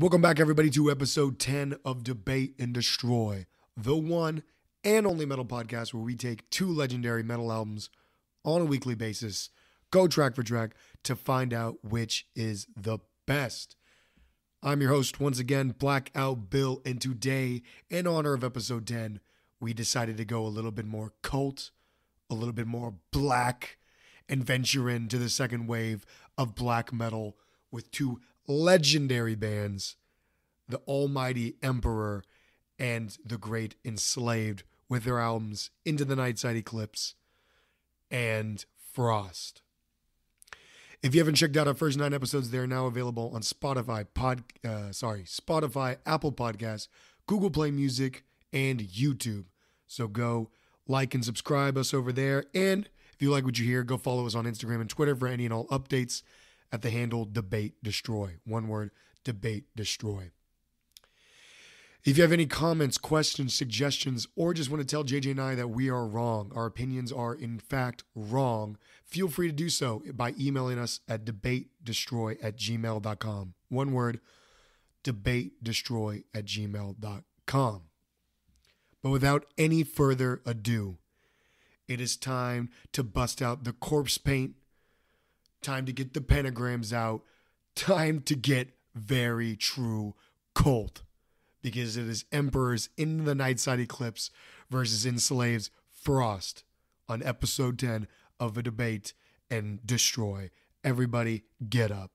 Welcome back, everybody, to episode 10 of Debate and Destroy, the one and only metal podcast where we take two legendary metal albums on a weekly basis, go track for track, to find out which is the best. I'm your host, once again, Blackout Bill, and today, in honor of episode 10, we decided to go a little bit more cult, a little bit more black, and venture into the second wave of black metal with two legendary bands, the almighty Emperor and the great Enslaved, with their albums Into the Nightside Eclipse and Frost. If you haven't checked out our first 9 episodes, they're now available on Spotify, Apple Podcasts, Google Play Music, and YouTube. So go like and subscribe us over there. And if you like what you hear, go follow us on Instagram and Twitter for any and all updates at the handle Debate Destroy. One word, Debate Destroy. If you have any comments, questions, suggestions, or just want to tell JJ and I that we are wrong, our opinions are in fact wrong, feel free to do so by emailing us at debatedestroy@gmail.com. One word, debatedestroy@gmail.com. But without any further ado, it is time to bust out the corpse paint, time to get the pentagrams out, time to get very true cult, because it is Emperor's Into the Nightside Eclipse versus Enslaved's Frost on episode 10 of A Debate and Destroy. Everybody get up.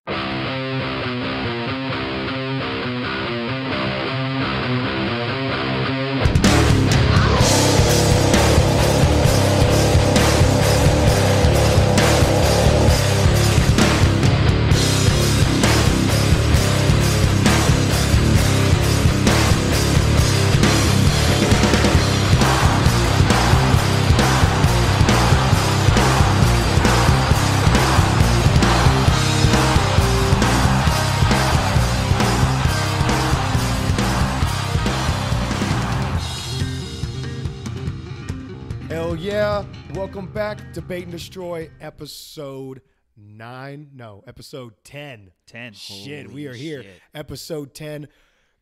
Yeah, welcome back. Debate and Destroy, episode 9. No, episode 10. 10. Shit, holy we are here. Shit. Episode 10.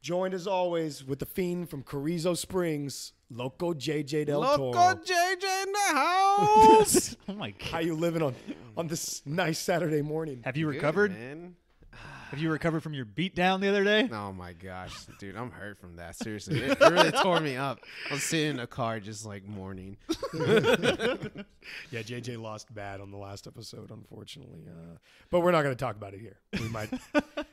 Joined as always with the fiend from Carrizo Springs, Loco JJ Del Toro. Loco JJ in the house. Oh my god. How you living on this nice Saturday morning? Have you recovered? Good, man. Have you recovered from your beatdown the other day? Oh, my gosh. Dude, I'm hurt from that. Seriously. It really tore me up. I was sitting in a car just, like, mourning. Yeah, JJ lost bad on the last episode, unfortunately. But we're not going to talk about it here.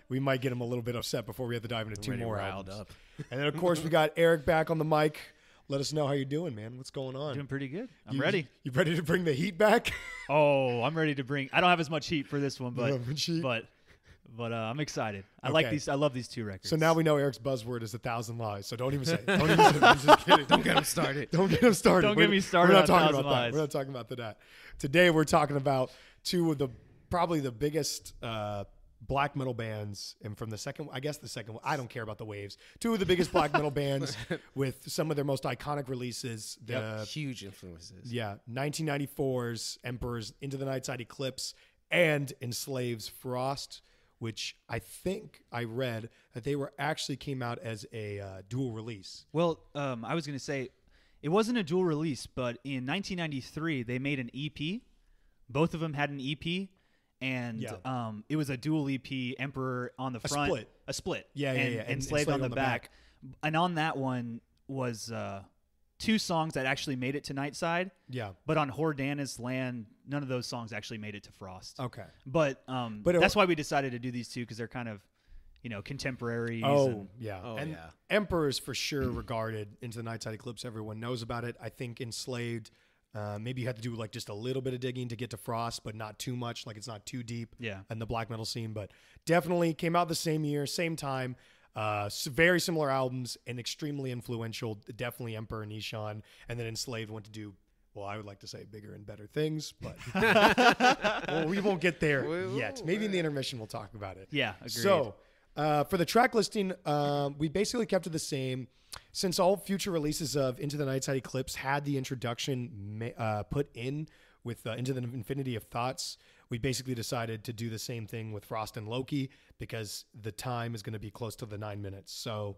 We might get him a little bit upset before we have to dive into two more albums. Riled up. And then, of course, we got Eric back on the mic. Let us know how you're doing, man. What's going on? Doing pretty good. I'm ready. You ready to bring the heat back? Oh, I'm ready to bring. I don't have as much heat for this one, but... But I'm excited. I like these. I love these two records. So now we know Eric's buzzword is 1,000 lies. So don't even say it. Don't even say it. I'm just kidding. Don't get him started. Don't get him started. Don't get me started. We're not talking about lies. That. We're not talking about that. Today we're talking about two of the probably the biggest black metal bands, and from the second, I guess the second one. I don't care about the waves. Two of the biggest black metal bands with some of their most iconic releases. Huge influences. Yeah, 1994's Emperor's Into the Nightside Eclipse and Enslaved's Frost, which I think I read that they were actually came out as a dual release. Well, I was going to say it wasn't a dual release, but in 1993 they made an EP. Both of them had an EP, and it was a dual EP. Emperor on the front, a split. Yeah. And Enslaved on the back. And on that one was two songs that actually made it to Nightside. Yeah. But on Hordana's Land, none of those songs actually made it to Frost. Okay. But that's why we decided to do these two, because they're kind of, you know, contemporaries. Emperor's for sure regarded Into the Nightside Eclipse. Everyone knows about it. I think Enslaved, maybe you had to do like just a little bit of digging to get to Frost, but not too much. Like it's not too deep in the black metal scene, but definitely came out the same year, same time. Very similar albums and extremely influential. Definitely Emperor and Ihsahn, and then Enslaved went to do, well, I would like to say bigger and better things, but well, we won't get there yet. Maybe in the intermission we'll talk about it. Yeah, agreed. So for the track listing, we basically kept it the same. Since all future releases of Into the Nightside Eclipse had the introduction put in with Into the Infinity of Thoughts, We basically decided to do the same thing with Frost and Loki because the time is going to be close to the 9 minutes. So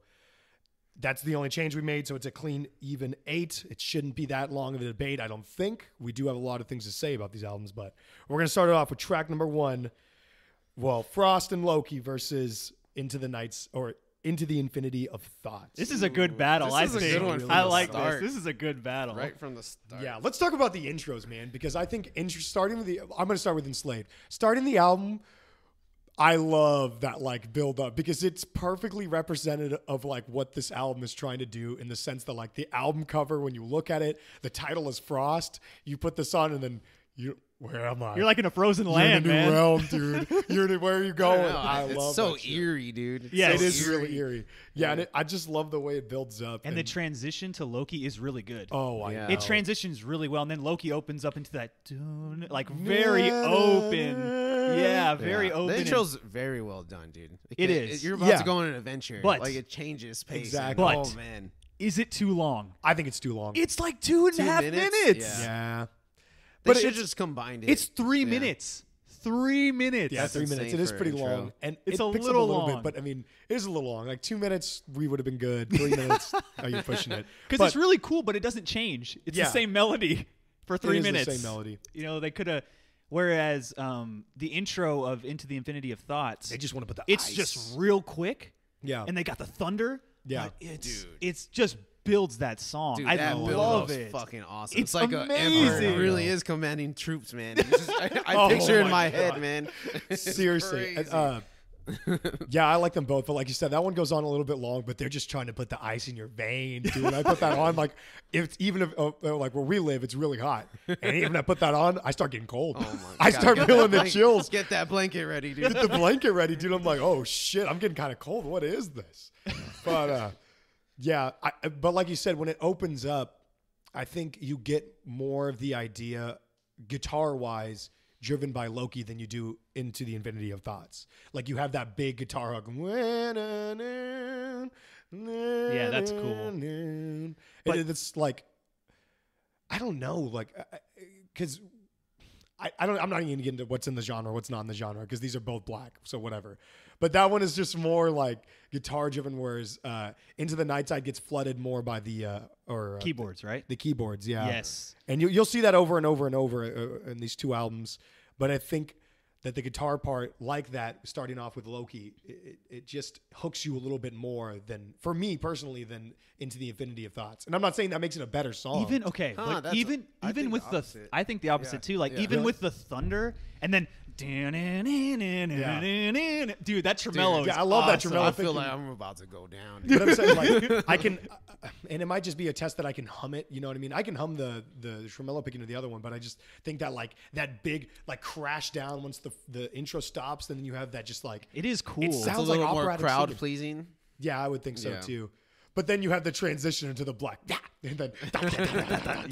that's the only change we made. So it's a clean, even 8. It shouldn't be that long of a debate, I don't think. We do have a lot of things to say about these albums, but we're going to start it off with track number 1. Well, Frost and Loki versus Into the Nights, or Into the Infinity of Thoughts. This is a good battle. This I is think. A good one really I like this. This is a good battle. Right from the start. Yeah, let's talk about the intros, man, because I think I'm going to start with Enslaved. Starting the album, I love that like build up because it's perfectly representative of like what this album is trying to do, in the sense that like the album cover, when you look at it, the title is Frost. You put this on and then you where am I? You're like in a frozen land, man. You're in a new realm, dude. Where are you going? I love it. It's so eerie, dude. Yeah, it is really eerie. Yeah, and I just love the way it builds up. And the transition to Loki is really good. Oh, I know. It transitions really well, and then Loki opens up into that tune, like very open. Yeah, very open. The intro's very well done, dude. It is. You're about to go on an adventure. But like it changes pace. Exactly. Oh man, is it too long? I think it's too long. It's like 2.5 minutes. Yeah. They should just combine it. It's 3 minutes. 3 minutes. Yeah, 3 minutes. It is pretty long. And it's a little long. But, I mean, it is a little long. Like 2 minutes, we would have been good. 3 minutes, are you pushing it? Because it's really cool, but it doesn't change. It's the same melody for 3 minutes. It's the same melody. You know, they could have... Whereas the intro of Into the Infinity of Thoughts... They just want to put the ice. It's just real quick. Yeah. And they got the thunder. Yeah. It's just... builds that song. Dude, I love it. Fucking awesome. It's like amazing. Emperor really is commanding troops, man. Just, I picture in my head, man. Seriously. Yeah, I like them both, but like you said, that one goes on a little bit long, but they're just trying to put the ice in your vein, dude. I put that on, like, if where we live, it's really hot, and even I put that on, I start getting cold. Oh my God. I start feeling the chills. Get that blanket ready, dude. Get the blanket ready, dude. I'm like, oh shit, I'm getting kind of cold. What is this? But yeah, but like you said, when it opens up, I think you get more of the idea, guitar-wise, driven by Loki than you do Into the Infinity of Thoughts. Like, you have that big guitar hook. Yeah, that's cool. And it's like, I don't know, like, because... I'm not even going to get into what's in the genre, what's not in the genre, because these are both black, so whatever. But that one is just more like guitar-driven, whereas Into the Nightside gets flooded more by the... keyboards, right? The keyboards, yeah. Yes. And you'll see that over and over and over in these two albums. But I think that the guitar part, like that, starting off with Loki, it just hooks you a little bit more than, for me personally, than Into the Infinity of Thoughts. And I'm not saying that makes it a better song. Even, okay, like even with the, I think the opposite too, like even with the thunder and then, dude, that tremolo is awesome. I love that tremolo. I feel like I'm about to go down. But I'm saying, like, I can, and it might just be a test that I can hum it, you know what I mean? I can hum the tremolo picking of the other one, but I just think that like that big like crash down once the intro stops, and then you have that just like... It is cool. It sounds a little like more crowd-pleasing. Yeah, I would think so too. But then you have the transition into the black. And then,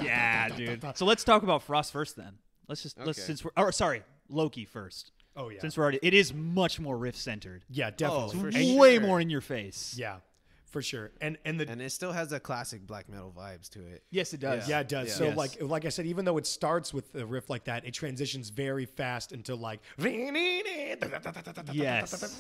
yeah, dude. So let's talk about Frost first then. Let's just... Sorry, Loki first. Oh, yeah. Since we're already... It is much more riff-centered. Yeah, definitely. It's way more in your face. Yeah, for sure. And it still has that classic black metal vibes to it. Yes, it does. Yeah, it does. Yeah. So like I said, even though it starts with a riff like that, it transitions very fast into like... Yes.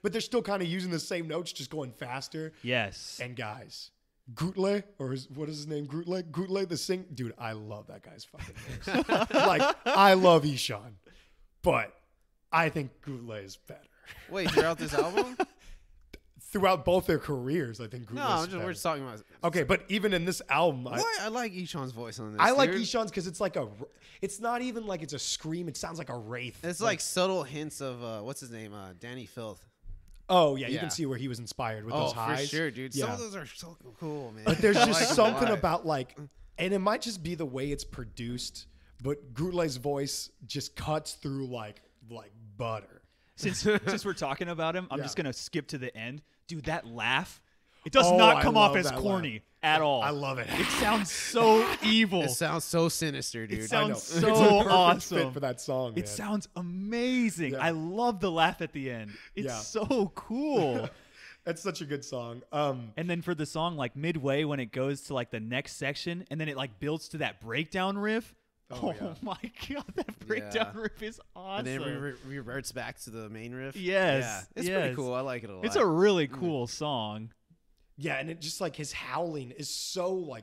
But they're still kind of using the same notes, just going faster. Yes. And guys... Grutle, or what is his name? Grutle the sing. Dude, I love that guy's fucking voice. Like, I love Ihsahn, but I think Grutle is better. Wait, throughout this album? Throughout both their careers, I think Grutle is better. No, we're just talking about... Okay, but even in this album... I like Ihsahn's voice on this. I like Ihsahn's because it's like a... It's not even like it's a scream. It sounds like a wraith. It's like subtle hints of... what's his name? Danny Filth. Oh, yeah, you can see where he was inspired with those highs. Oh, for sure, dude. Yeah. Some of those are so cool, man. But there's just something about, like, and it might just be the way it's produced, but Grutle's voice just cuts through, like butter. Since we're talking about him, I'm just going to skip to the end. Dude, that laugh, it does not come off as corny at all. I love it. It sounds so evil. It sounds so sinister, dude. It sounds so awesome. Fit for that song, man. It sounds amazing. Yeah. I love the laugh at the end. It's so cool. That's such a good song. And then for the song, like midway when it goes to like the next section, and then it like builds to that breakdown riff. Oh yeah. My god, that breakdown riff is awesome. And then it reverts back to the main riff. Yes. Yeah. It's pretty cool. I like it a lot. It's a really cool song. Yeah, and it just like his howling is so like,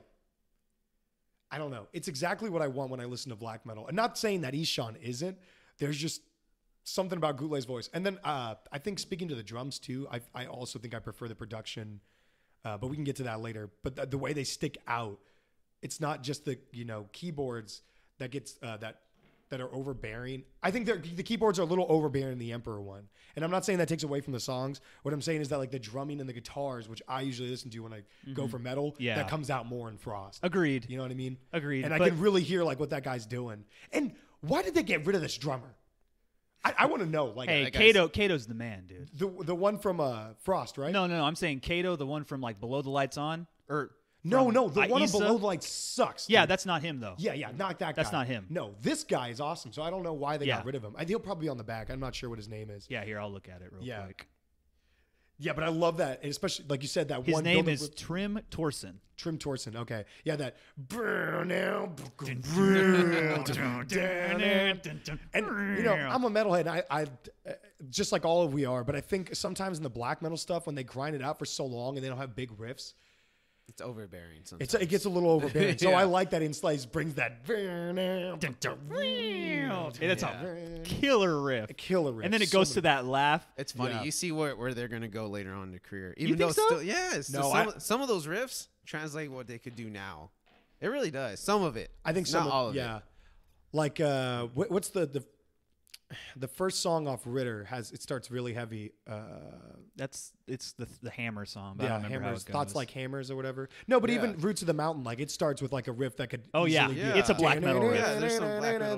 I don't know. It's exactly what I want when I listen to black metal. And not saying that Ihsahn isn't. There's just something about Gutle's voice. And then I think speaking to the drums too, I also think I prefer the production, but we can get to that later. But the way they stick out, it's not just the, you know, keyboards that gets that are overbearing. I think the keyboards are a little overbearing in the Emperor one. And I'm not saying that takes away from the songs. What I'm saying is that like the drumming and the guitars, which I usually listen to when I go for metal, that comes out more in Frost. Agreed. You know what I mean? Agreed. And I can really hear like what that guy's doing. And why did they get rid of this drummer? I want to know. Like, hey, Kato's the man, dude. The one from Frost, right? No. I'm saying Kato, the one from like Below the Lights on or. No, the one on Below the Lights sucks. Dude. Yeah, that's not him, though. Yeah, not that guy. That's not him. No, this guy is awesome, so I don't know why they got rid of him. He'll probably be on the back. I'm not sure what his name is. Yeah, here, I'll look at it real quick. Yeah, but I love that, and especially, like you said, that his one. His name is Trim Torsen. Trim Torsen, okay. Yeah, that. And, you know, I'm a metalhead, and I just like all of we are, but I think sometimes in the black metal stuff, when they grind it out for so long and they don't have big riffs, it's overbearing sometimes. It gets a little overbearing. So I like that Enslaved brings that. Hey, that's a killer riff. A killer riff. And then it goes to that laugh. It's funny. Yeah. You see where they're going to go later on in their career. Even though so? Still, some of those riffs translate what they could do now. It really does. Some of it. I think some. Not all of it. Like, what's the first song off RIITIIR it starts really heavy. It's the hammer song. But yeah, I don't remember hammers, how it goes. Thoughts like hammers or whatever. No, but even Roots of the Mountain, like it starts with like a riff that could. Oh yeah, it's a black metal riff. Yeah, there's some black metal.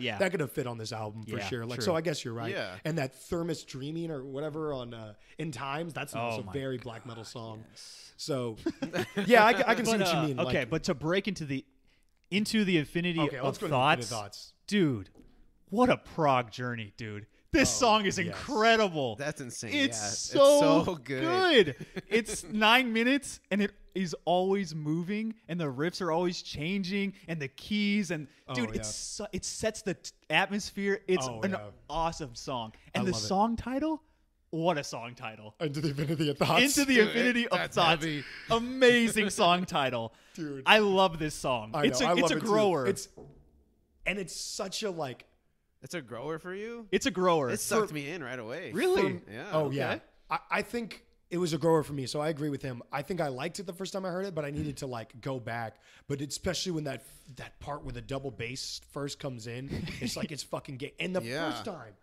Yeah, that could have fit on this album for sure. Like so, I guess you're right. Yeah. And that Thermos Dreaming or whatever on In Times, that's also a very black metal song. Yes. So yeah, I can see what you mean. Okay, but to break into the infinity of thoughts, dude. What a prog journey, dude. This song is incredible. That's insane. It's so good. It's 9 minutes, and it is always moving, and the riffs are always changing, and the keys, and dude, it sets the atmosphere. It's an awesome song. And the song title? What a song title. Into the Infinity of Thoughts. Into the Infinity of Thoughts. Heavy. Amazing song title. Dude. I love this song. It's a grower. It's such a, like... It's a grower for you? It's a grower. It sucked me in right away. Really? Yeah. Oh, okay. Yeah. I think it was a grower for me, so I agree with him. I think I liked it the first time I heard it, but I needed to, like, go back. But especially when that part where the double bass first comes in, it's like it's fucking gay. And the first time,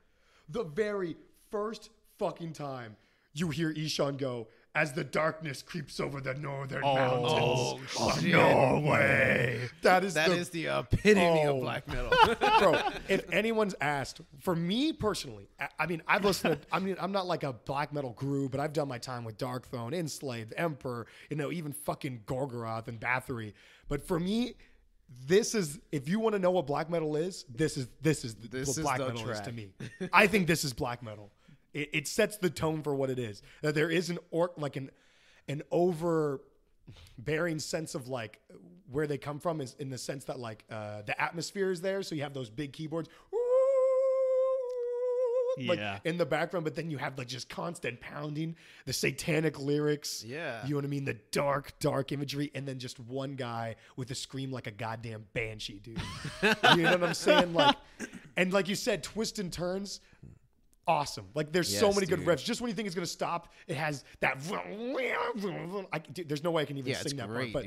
the very first fucking time, you hear Ihsahn go, as the darkness creeps over the northern mountains of Norway. That is the epitome of black metal. Bro, if anyone's asked, for me personally, I mean, I've listened to, I mean, I'm not like a black metal guru, but I've done my time with Darkthrone, Enslaved, Emperor, you know, even fucking Gorgoroth and Bathory. But for me, this is, if you want to know what black metal is, this is what black metal track. Is to me. I think this is black metal. It sets the tone for what it is. That there is an overbearing sense of like where they come from is in the sense that like the atmosphere is there. So you have those big keyboards in the background, but then you have like just constant pounding, the satanic lyrics. Yeah. You know what I mean? The dark, dark imagery, and then just one guy with a scream like a goddamn banshee, dude. You know what I'm saying? Like, and like you said, twists and turns. Awesome. Like, there's so many good riffs. Just when you think it's going to stop, it has that. There's no way I can even sing that part. But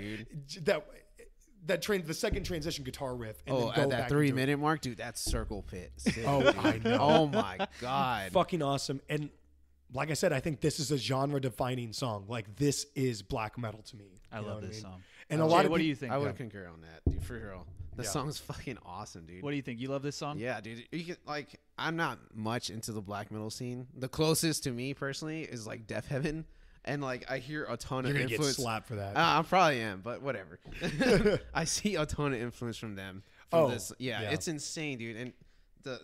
the second transition guitar riff. And then go at that 3-minute mark? Dude, that's circle pit. Sick, I know. Oh, my God. Fucking awesome. And like I said, I think this is a genre-defining song. Like, this is black metal to me. I love this song. And what do you think? I would concur on that, dude, for real. The song's fucking awesome, dude. What do you think? You love this song? Yeah, dude. You can, like, I'm not much into the black metal scene. The closest to me personally is like Death Heaven, and like I hear a ton of influence. You're gonna get slapped for that. I probably am, but whatever. I see a ton of influence from them. From this. Yeah, it's insane, dude. And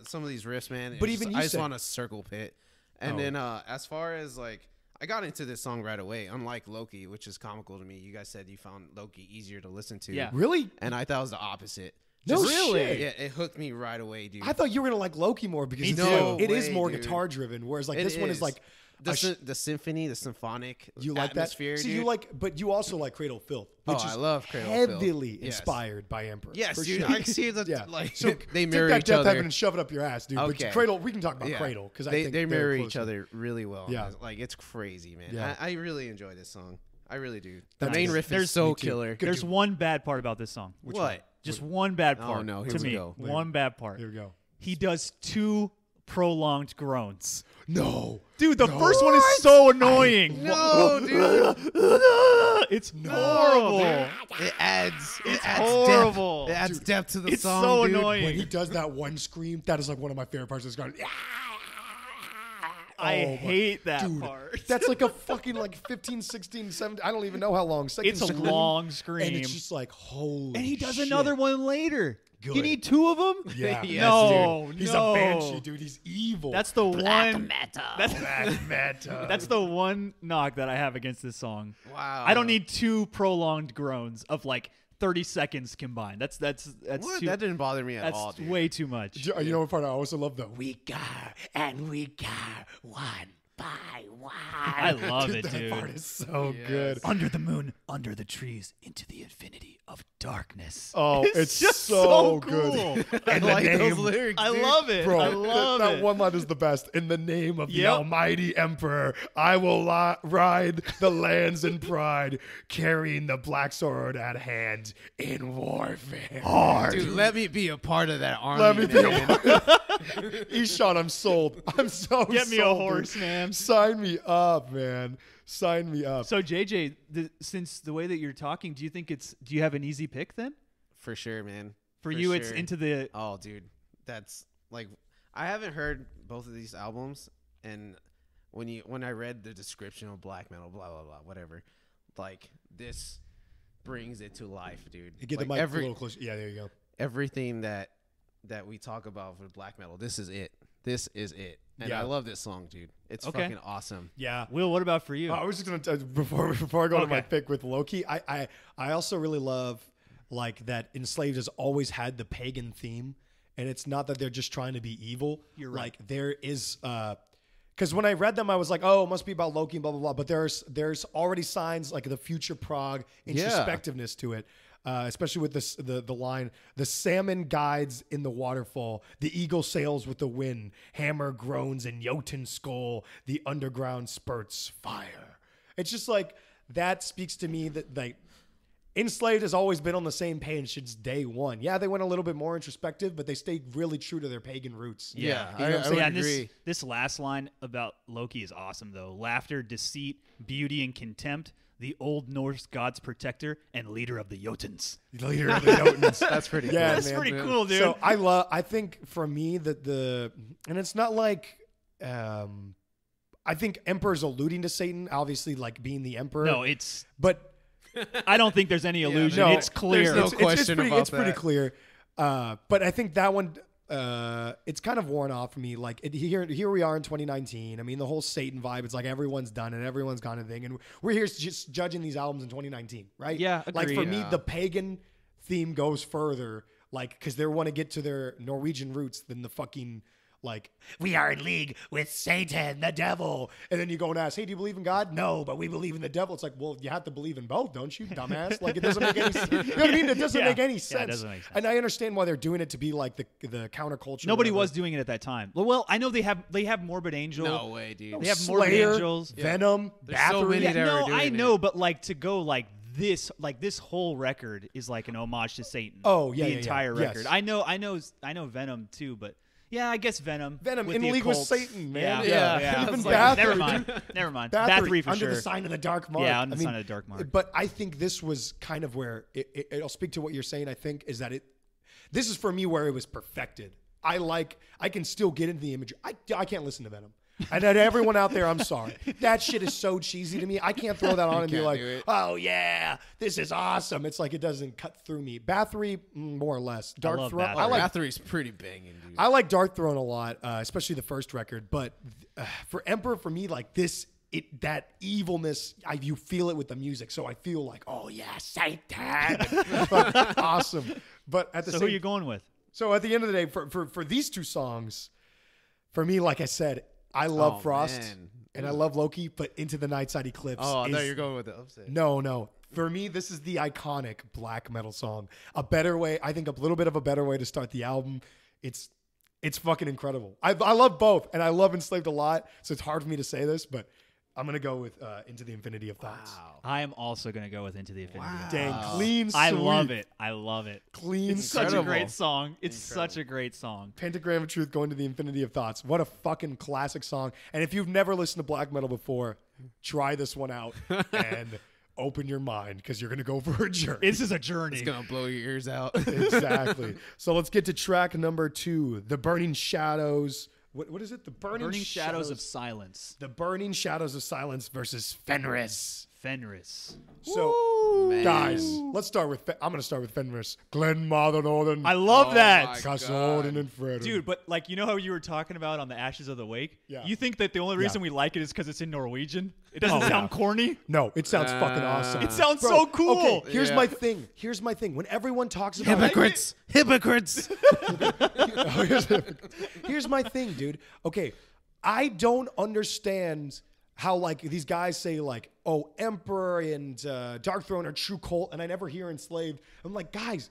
some of these riffs, man. But even I just want a circle pit. And then as far as like. I got into this song right away, unlike Loki, which is comical to me. You guys said you found Loki easier to listen to. Yeah. Really? And I thought it was the opposite. No shit. Yeah, it hooked me right away, dude. I thought you were going to like Loki more because it is more guitar-driven, whereas like this one is like... The symphony, the symphonic atmosphere. You like that? See, you like, but you also like Cradle of Filth, which is I love Cradle heavily Filth. Inspired yes. by Emperor. Yes, dude. Sure. I see that. Yeah. Like, so they mirror each other. Take that Death Heaven and shove it up your ass, dude. Okay. But Cradle, we can talk about Cradle because I think they mirror each other really well. Yeah, like it's crazy, man. Yeah. I really enjoy this song. I really do. The main riff is so killer. There's one bad part about this song. What? Just one bad part. Oh no, here we go. One bad part. Here we go. He does two prolonged groans. No. Dude, the first one is so annoying. No, dude. It's horrible. It adds horrible. It adds depth to the song. It's so annoying. When he does that one scream, that is like one of my favorite parts of this song. I hate that part. That's like a fucking like 15, 16, 17, I don't even know how long. It's a long scream. And it's just like, holy shit. And he does another one later. Good. You need two of them? Yeah. Yes, no, dude. He's a banshee, dude. He's evil. That's the one. Metal. Black metal. That's the one knock that I have against this song. Wow. I don't need two prolonged groans of like 30 seconds combined. That's that didn't bother me at all. That's way too much. You know what part I also love though? We are one by one. I love it, dude. That part is so good. Under the moon, under the trees, into the infinity of darkness. Oh, it's just so good. Cool. I like those lyrics, dude. I love it. Bro, I love that one line is the best. In the name of the almighty emperor, I will ride the lands in pride, carrying the black sword at hand in warfare. Hard. Dude, let me be a part of that army. Let me be a part of that. Ihsahn, I'm sold. I'm so sold. Get me a horse, man. Sign me up, man. Sign me up. So JJ, since the way that you're talking, do you think it's? Do you have an easy pick then? For sure, man. For you, it's Into the. Oh, dude, that's like I haven't heard both of these albums, and when I read the description of black metal, blah blah blah, whatever, like this brings it to life, dude. You get like the mic a little closer. Yeah, there you go. Everything that we talk about with black metal, this is it. This is it. And I love this song, dude. It's fucking awesome. Yeah. Will, what about for you? I was just going to, before I go to my pick with Loki, I also really love like that Enslaved has always had the pagan theme. And it's not that they're just trying to be evil. You're right. Like there is, because when I read them, I was like, oh, it must be about Loki and blah, blah, blah. But there's already signs like the future prog introspectiveness to it. Especially with this, the line, the salmon guides in the waterfall, the eagle sails with the wind, hammer groans in Jotun skull, the underground spurts fire. It's just like, that speaks to me that like, Enslaved has always been on the same page since day one. Yeah, they went a little bit more introspective, but they stayed really true to their pagan roots. Yeah, yeah. I agree. This last line about Loki is awesome though. Laughter, deceit, beauty, and contempt. The old Norse god's protector and leader of the Jotuns. Leader of the Jotuns. That's pretty cool. Yeah, that's pretty cool, dude. So I think for me that and it's not like, I think Emperor's alluding to Satan, obviously like being the Emperor. No, but I don't think there's any illusion. No, it's clear. There's no question about that. It's pretty clear. But I think that one, it's kind of worn off for me. Like here we are in 2019. I mean, the whole Satan vibe. It's like everyone's done it. Everyone's gone and thing. And we're here just judging these albums in 2019, right? Yeah. Agreed. Like for me, the pagan theme goes further. Like because they want to get to their Norwegian roots than the fucking like we are in league with Satan, the devil. And then you go and ask, hey, do you believe in God? No, but we believe in the devil. It's like, well, you have to believe in both, don't you, dumbass? Like it doesn't make any sense. You know what I mean? It doesn't make any sense. Yeah, it doesn't make sense. And I understand why they're doing it to be like the counterculture. Nobody was doing it at that time. Well, I know they have Morbid Angel. No way, dude. They have Slayer, Morbid Angels, Venom, Bathory. So many I know, but like to go like this, like this whole record is like an homage to Satan. Oh yeah, the entire record. Yes. I know Venom too, but. Yeah, I guess Venom. Venom in league with Satan, man. Yeah. Even like, never mind. Bathory for sure. Under the sign of the dark mark. Yeah, under the sign of the dark mark. But I think this was kind of where it'll speak to what you're saying. I think is that this is for me where it was perfected. I can still get into the imagery. I can't listen to Venom. And to everyone out there, I'm sorry. That shit is so cheesy to me. I can't throw that on and be like, oh yeah, this is awesome. It's like it doesn't cut through me. Bathory, more or less. Darkthrone. I like Bathory's pretty banging, dude. I like Darkthrone a lot, especially the first record. But for Emperor, for me, like this it that evilness, you feel it with the music. So I feel like, oh yeah, Satan. Awesome. But at the same, who are you going with? So at the end of the day, for these two songs, for me, like I said, I love Frost and I love Loki, but Into the Nightside Eclipse. Oh, I thought you were going with the upset. No, no. For me, this is the iconic black metal song. A better way, I think, a little bit of a better way to start the album. It's fucking incredible. I love both, and I love Enslaved a lot, so it's hard for me to say this, but I'm going to go with Into the Infinity of Thoughts. Wow. I am also going to go with Into the Infinity of Thoughts. Dang, clean sweep. I love it. I love it. Clean sweep. It's such a great song. It's such a great song. Pentagram of Truth going to the Infinity of Thoughts. What a fucking classic song. And if you've never listened to black metal before, try this one out and open your mind, because you're going to go for a journey. This is a journey. It's going to blow your ears out. Exactly. So let's get to track number 2, The Burning Shadows. What is it? The Burning Shadows of Silence. The Burning Shadows of Silence versus Fenris. Fenris. So, guys, let's start with, I'm going to start with Fenris. Glenn Mother Northern. I love that. Kassoldin and Frederick. Dude, but like, you know how you were talking about on the Ashes of the Wake? Yeah. You think that the only reason we like it is because it's in Norwegian? It doesn't sound corny? No, it sounds fucking awesome. It sounds so cool. Okay, here's my thing. Here's my thing. When everyone talks about hypocrites. Hypocrites. Here's my thing, dude. Okay, I don't understand how like these guys say like, oh, Emperor and Darkthrone are true cult, and I never hear Enslaved. I'm like, guys,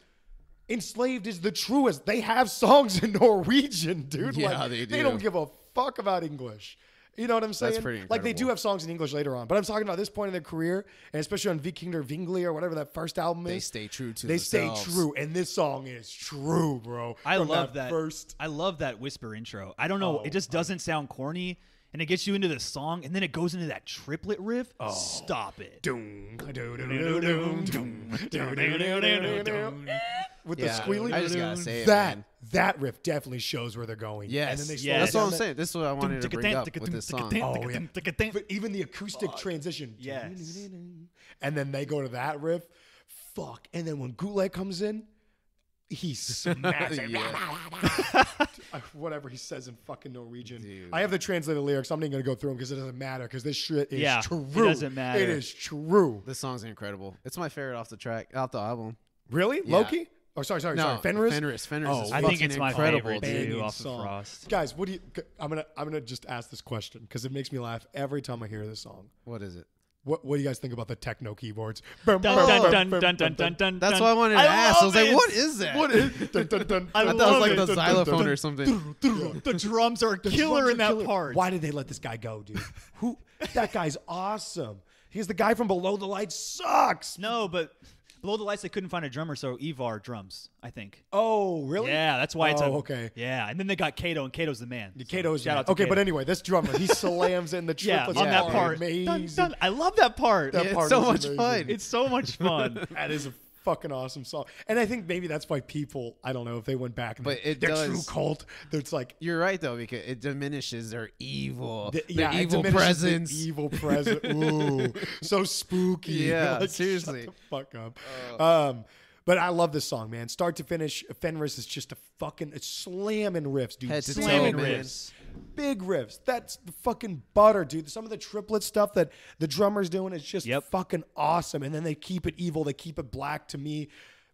Enslaved is the truest. They have songs in Norwegian, dude. Yeah, like, they do. They don't give a fuck about English. You know what I'm saying? That's pretty incredible. Like, they do have songs in English later on, but I'm talking about this point in their career, and especially on Vikingur Vingli or whatever that first album is. They stay true to themselves. They stay true, and this song is true, bro. I love that. I love that whisper intro. I don't know. It just doesn't sound corny. And it gets you into the song, and then it goes into that triplet riff. Oh. Stop it. With the squealing. I just gotta say it, that riff definitely shows where they're going. Yes. And then they That's what I'm saying. This is what I wanted to bring up with this song. Oh, yeah. But even the acoustic transition. Yes. And then they go to that riff. Fuck. And then when Grutle comes in, he smacks it. Whatever he says in fucking Norwegian. Dude. I have the translated lyrics. I'm not even going to go through them because it doesn't matter, because this shit is true. It doesn't matter. It is true. This song's incredible. It's my favorite off the track, off the album. Really? Yeah. Loki? Oh, sorry. Fenris? Fenris is I think it's incredible, my favorite dude, off of Frost. Guys, what do you... I'm gonna just ask this question because it makes me laugh every time I hear this song. What is it? What do you guys think about the techno keyboards? Dun, dun, dun, dun, dun, dun. That's what I wanted to ask. I was like, what is that? What is dun, dun, dun. I thought it was like the xylophone or something. The drums are killer in that part. Why did they let this guy go, dude? Who? That guy's awesome. He's the guy from Below the Lights. Sucks. No, but Below the Lights, they couldn't find a drummer, so Ivar drums, I think. Oh, really? Yeah, that's why it's okay. Yeah, and then they got Kato, and Kato's the man. Kato's the man. Okay, but anyway, this drummer, he slams in the triplets. Yeah, on that part. Amazing. I love that part. That part is so much fun. It's so much fun. That is a fucking awesome song. And I think maybe that's why people, I don't know, if they went back and their true cult, it's like... You're right, though, because it diminishes their evil. The evil presence. The evil presence. Ooh. So spooky. Yeah, like, seriously. Shut the fuck up. But I love this song, man. Start to finish, Fenris is just a fucking slamming riffs, dude. Slamming riffs. Big riffs. That's the fucking butter, dude. Some of the triplet stuff that the drummer's doing is just fucking awesome. And then they keep it evil. They keep it black to me,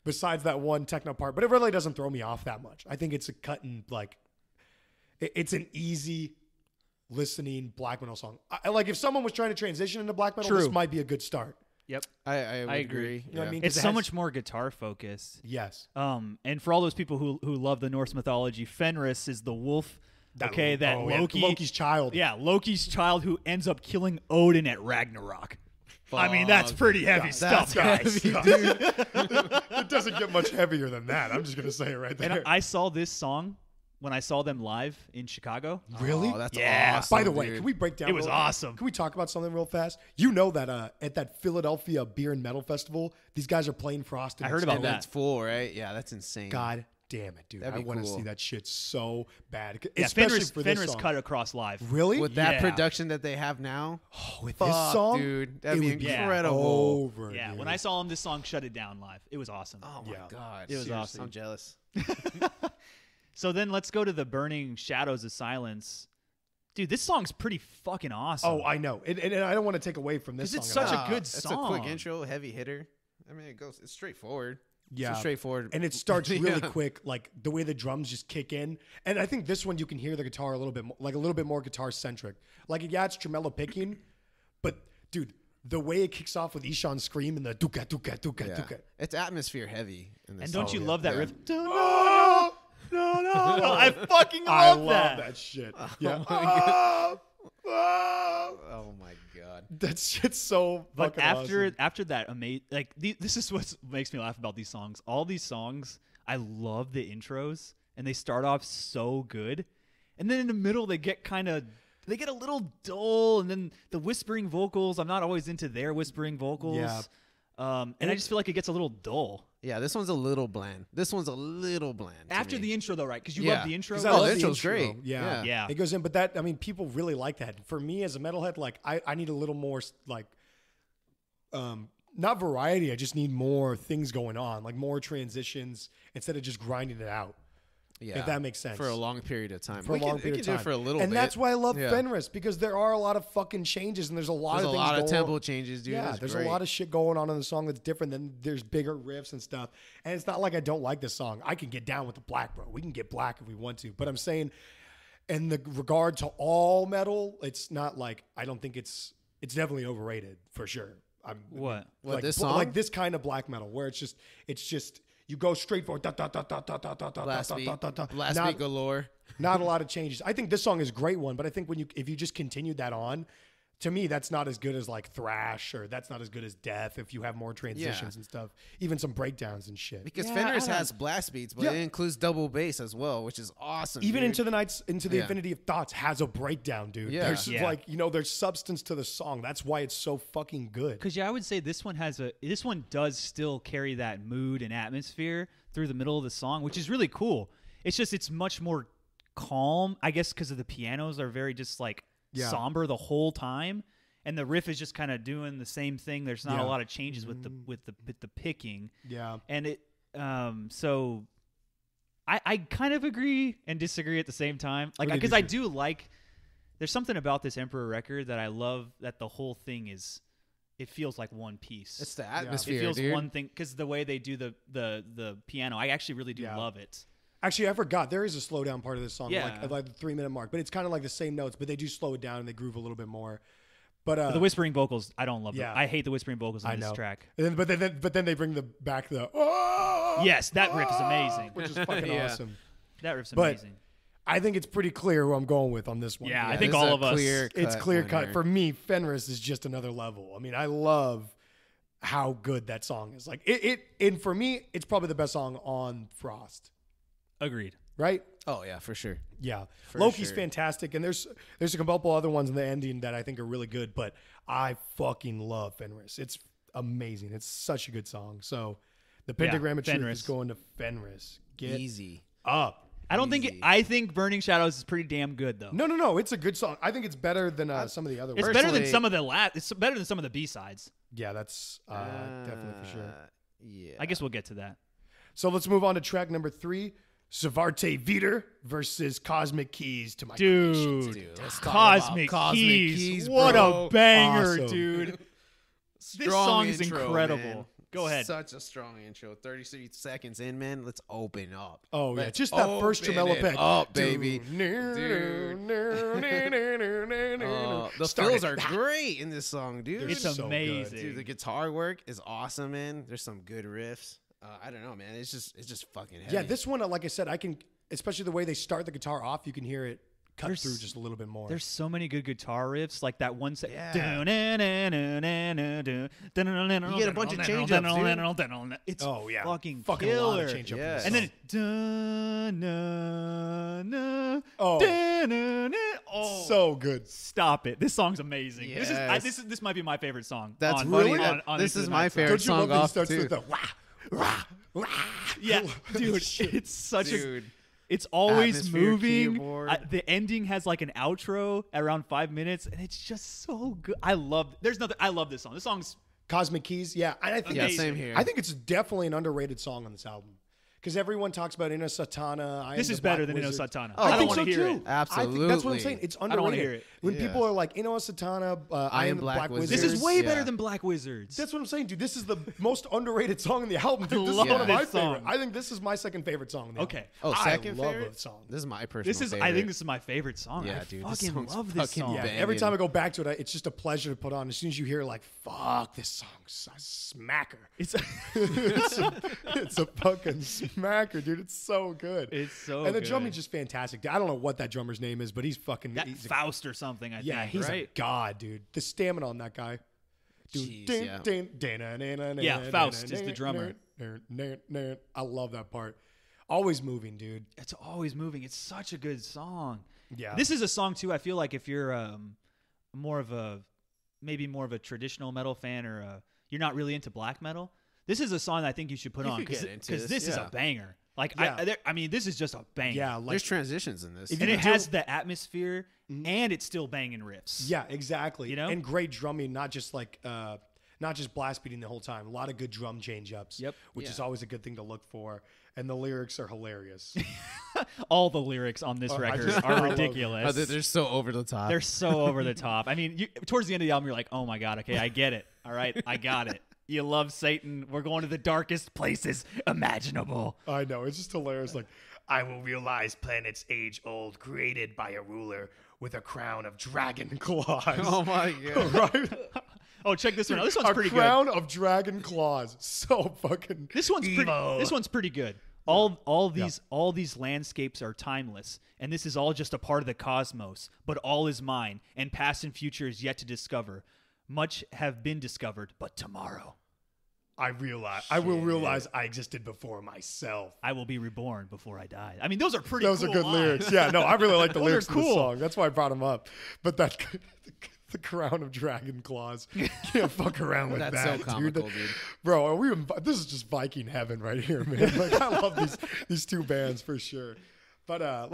besides that one techno part. But it really doesn't throw me off that much. I think it's a cut and like, it's an easy listening black metal song. Like if someone was trying to transition into black metal, this might be a good start. Yep, I agree. You know what I mean? It's so much more guitar focused. Yes. And for all those people who love the Norse mythology, Fenris is the wolf. Loki's child. Yeah, Loki's child who ends up killing Odin at Ragnarok. I mean, that's pretty heavy stuff, guys. It doesn't get much heavier than that. I'm just gonna say it right there. And I saw this song when I saw them live in Chicago. Really? Oh, that's awesome. By the way, can we break down? It was awesome. Can we talk about something real fast? You know that at that Philadelphia Beer and Metal Festival, these guys are playing Frost. And I heard about that. That's full, right? Yeah, that's insane. God damn it, dude. I want to see that shit so bad. Yeah, Fenris cut across live. Really? With that production that they have now? Oh, with this song? Dude, that'd be incredible. Yeah, when I saw him, this song shut it down live. It was awesome. Oh, my God. It was awesome. I'm jealous. So then let's go to The Burning Shadows of Silence. Dude, this song's pretty fucking awesome. Oh, I know. And I don't want to take away from this song. It's such a good song. It's a quick intro, heavy hitter. I mean, it goes, it's straightforward. Yeah. It's straightforward. And it starts really quick, like the way the drums just kick in. And I think this one you can hear the guitar a little bit more, like a little bit more guitar-centric. Like, yeah, it's tremolo picking, but dude, the way it kicks off with Ihshahn's scream and the duka, duka, duka, duka. It's atmosphere heavy. In this song. Don't you love that riff? Oh! No. I fucking love that. I love that shit. Yeah. Oh my god. That shit's so fucking awesome. After that, like this is what makes me laugh about these songs. All these songs, I love the intros, and they start off so good, and then in the middle they get kind of, they get a little dull, and then the whispering vocals. I'm not always into their whispering vocals. Yeah. And I just feel like it gets a little dull. Yeah, this one's a little bland. This one's a little bland. After the intro, though, right? Because you love the intro. Oh, the intro's great. Yeah. It goes in, but that, I mean, people really like that. For me, as a metalhead, like, I need a little more, like, not variety. I just need more things going on, like more transitions instead of just grinding it out. Yeah. If that makes sense. For a long period of time. For a long period of time. We can do it for a little bit. And that's why I love Fenris, because there are a lot of fucking changes, and there's a lot of things going on. There's a lot of tempo changes, dude. Yeah, there's a lot of shit going on in the song that's different. Then there's bigger riffs and stuff. And it's not like I don't like this song. I can get down with the black, bro. We can get black if we want to. But I'm saying, in the regard to all metal, it's not like, I don't think it's definitely overrated for sure. Like this song? Like this kind of black metal where it's just you go straight for blast beat galore. Not a lot of changes. I think this song is a great one, but I think if you just continued that on, to me that's not as good as like thrash, or that's not as good as death. If you have more transitions and stuff, even some breakdowns and shit. Because Fenris has blast beats, but it includes double bass as well, which is awesome. Even Into the Infinity of Thoughts has a breakdown, dude. Yeah. There's like, you know, there's substance to the song. That's why it's so fucking good. Because I would say this one does still carry that mood and atmosphere through the middle of the song, which is really cool. It's just it's much more calm, I guess, because of the pianos are very just like. Yeah. Somber the whole time, and the riff is just kind of doing the same thing. There's not a lot of changes with the picking. Yeah, and it so I kind of agree and disagree at the same time. Like, because I do like, there's something about this Emperor record that I love, that the whole thing is, it feels like one piece. It's the atmosphere. It feels one thing, because the way they do the piano, I actually really do love it. Actually, I forgot. There is a slow down part of this song, like the 3-minute mark, but it's kind of like the same notes, but they do slow it down and they groove a little bit more. But the whispering vocals, I don't love them. I hate the whispering vocals on this track. But then they bring back the oh! Yes, that riff is amazing. Which is fucking awesome. That riff's amazing. I think it's pretty clear who I'm going with on this one. Yeah, I think all of us. It's clear cut. For me, Fenris is just another level. I mean, I love how good that song is. Like and for me, it's probably the best song on Frost. Agreed. Right? Oh yeah, for sure. Yeah. Loki's fantastic, and there's a couple other ones in the ending that I think are really good, but I fucking love Fenris. It's amazing. It's such a good song. So the pentagram of truth is going to Fenris. Get easy up. I think Burning Shadows is pretty damn good though. No. It's a good song. I think it's better than some of the other ones. It's better than some of the it's better than some of the B-sides. Yeah, that's definitely for sure. Yeah. I guess we'll get to that. So let's move on to track number 3. Svarte Veeder versus Cosmic Keys to my creations. Dude, Cosmic Keys, what a banger, awesome. Dude. This song is incredible. Man. Go ahead. Such a strong intro. 33 seconds in, man. Let's open up. Oh, yeah. Just that first tremolo pick. Oh, baby. The fills are great in this song, dude. It's amazing. Dude, the guitar work is awesome, man. There's some good riffs. I don't know, man. It's just fucking heavy. Yeah, this one, like I said, I can, especially the way they start the guitar off, you can hear it cut through just a little bit more. There's so many good guitar riffs, like that one. Yeah. You get a bunch of change-ups. It's fucking a lot of change-ups. Yeah. And then so good. Stop it. This song's amazing. Yes. This might be my favorite song. That's really this is my favorite song. Don't you love that starts with the wah? Yeah, dude, it's such a. It's always moving. The ending has like an outro at around 5 minutes, and it's just so good. I love this song. This song's Cosmic Keys. Yeah, I think same here. I think it's definitely an underrated song on this album. because everyone talks about Inno Satana. This is better than Inno Satana. Oh, I don't want to hear it. Absolutely. That's what I'm saying. It's underrated. I don't want to hear it. When people are like, Inno Satana, I Am the Black Wizards. This is way better than Black Wizards. That's what I'm saying, dude. This is the most underrated song in the album. Dude, this is one of my favorite. I think this is my second favorite song. Okay. Oh, second favorite song. This is my personal favorite. I think this is my favorite song. Yeah, dude. I fucking love this song. Every time I go back to it, it's just a pleasure to put on. As soon as you hear, like, fuck, this song's a smacker. It's a fucking smacker, dude. It's so good. It's so good. And the drumming's just fantastic. I don't know what that drummer's name is, but he's fucking... He's Faust or something, I think. Yeah, he's a god, dude. The stamina on that guy. Dude, yeah, Faust is the drummer. I love that part. Always moving, dude. It's always moving. It's such a good song. Yeah. This is a song, too, I feel like if you're more of a... maybe more of a traditional metal fan or you're not really into black metal, this is a song that I think you should put on because this is a banger. Like, I mean, this is just a banger. Yeah, like, there's transitions in this. And it has the atmosphere and it's still banging riffs. Yeah, exactly. You know? And great drumming, not just like, not just blast beating the whole time. A lot of good drum change-ups, which is always a good thing to look for. And the lyrics are hilarious. All the lyrics on this record are ridiculous. Oh, they're so over the top. They're so over the top. I mean, towards the end of the album, you're like, oh, my God. Okay, I get it. All right, I got it. You love Satan. We're going to the darkest places imaginable. I know. It's just hilarious. Like, I will realize planets age old, created by a ruler with a crown of dragon claws. Oh, my God. Right? Oh, check this one out. This one's pretty good. A crown of dragon claws. So fucking This one's pretty good. All these landscapes are timeless, and this is all just a part of the cosmos, but all is mine, and past and future is yet to discover. Much have been discovered, but tomorrow. I will realize I existed before myself. I will be reborn before I die. I mean, those are pretty good lyrics. Yeah, no, I really like the lyrics to the song. That's why I brought them up. But that... The crown of dragon claws. Can't fuck around with that. That's so comical, dude. Bro, this is just Viking heaven right here, man. Like, I love these two bands for sure. But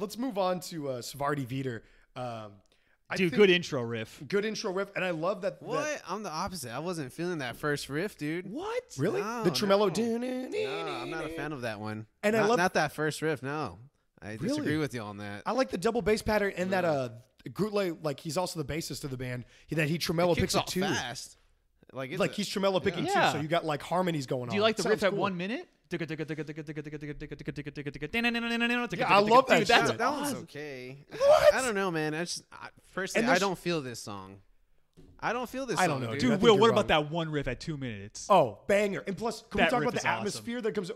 let's move on to Svarti Veeder. Dude, good intro riff. Good intro riff, and I love that. What? I'm the opposite. I wasn't feeling that first riff, dude. What? Really? No, the tremolo. No, I'm not a fan of that one. And not that first riff. No, I disagree with you on that. I like the double bass pattern and that Grutle, like, he's also the bassist of the band. He tremolo picks up too fast. Like he's tremolo picking too, so you got like harmonies going on. Do you like the riff at 1 minute? Yeah, I love that. That one's okay. What? I don't know, man. Firstly, I don't feel this song. I don't know, dude. Will, what about that one riff at 2 minutes? Oh, banger! And plus, can we talk about the atmosphere that comes?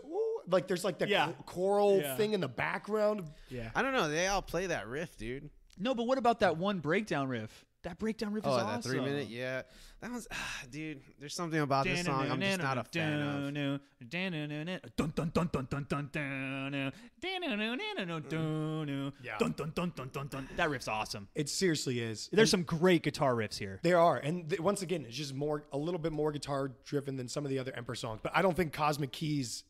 Like, there's like that choral thing in the background. Yeah, I don't know. They all play that riff, dude. No, but what about that one breakdown riff? That breakdown riff is awesome. Oh, that 3 minute, that one's, dude. There's something about this song I'm just not a fan of. That riff's awesome. It seriously is. There's some great guitar riffs here. There are, and once again, it's just a little bit more guitar driven than some of the other Emperor songs. But I don't think Cosmic Keys.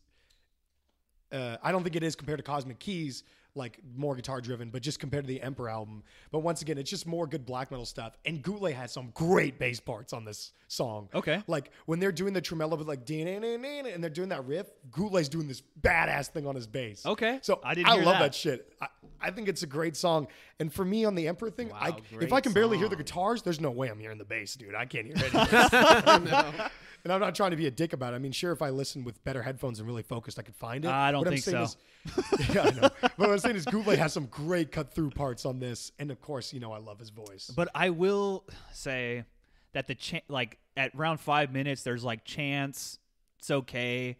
I don't think it is compared to Cosmic Keys. Like, more guitar driven, but just compared to the Emperor album. But once again, it's just more good black metal stuff. And Grutle has some great bass parts on this song. Okay. Like, when they're doing the tremolo, but like, and they're doing that riff, Gutle's doing this badass thing on his bass. Okay. So I love that shit. I think it's a great song. And for me on the Emperor thing, if I can barely hear the guitars, there's no way I'm hearing the bass, dude. I can't hear any of this. No. And I'm not trying to be a dick about it. I mean, sure, if I listened with better headphones and really focused, I could find it. I don't think so. Yeah, I know. But what I'm saying is Grutle has some great cut-through parts on this. And, of course, you know, I love his voice. But I will say that at around 5 minutes, there's, like, chants. It's okay.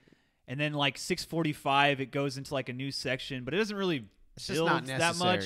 And then, like, 6:45, it goes into, like, a new section. But it doesn't really build that much.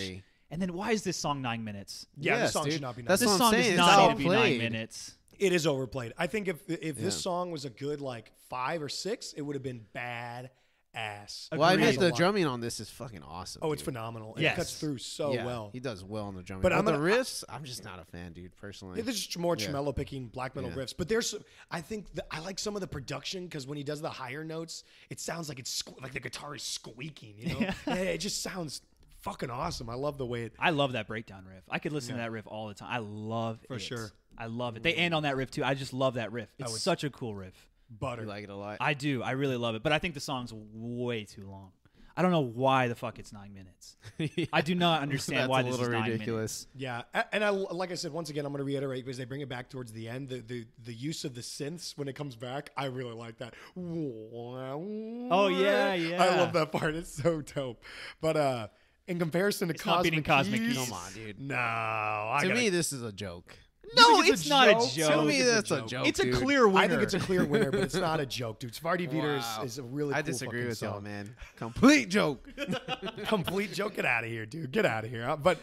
And then why is this song 9 minutes? Yeah, this song should not be 9 minutes. This song does not need to be 9 minutes. It is overplayed. I think if this song was a good like 5 or 6, it would have been badass. Well, I mean, the drumming on this is fucking awesome. Oh, dude. It's phenomenal. Yes. It cuts through so well. He does well on the drumming. But the riffs, I'm just not a fan, dude, personally. Yeah, there's just more tremolo picking, black metal riffs. But there's, I think, I like some of the production because when he does the higher notes, it sounds like it's like the guitar is squeaking. You know, it just sounds fucking awesome. I love the way I love that breakdown riff. I could listen to that riff all the time. I love it. For sure. I love it. They end on that riff, too. I just love that riff. It's such a cool riff. Butter. You like it a lot. I do. I really love it. But I think the song's way too long. I don't know why the fuck it's 9 minutes. Yeah. I do not understand why this is 9 minutes. Yeah. And I, like I said, once again, I'm going to reiterate because they bring it back towards the end. The use of the synths when it comes back, I really like that. Oh, yeah, yeah. I love that part. It's so dope. But in comparison to Cosmic Keys, come on, dude. No. To me, this is a joke. No, it's not a joke. To me, that's a joke. It's a clear winner. I think it's a clear winner, but it's not a joke, dude. Svarty Peter is a really cool fucking song. I disagree with y'all, man. Complete joke. Complete joke. Get out of here, dude. Get out of here. But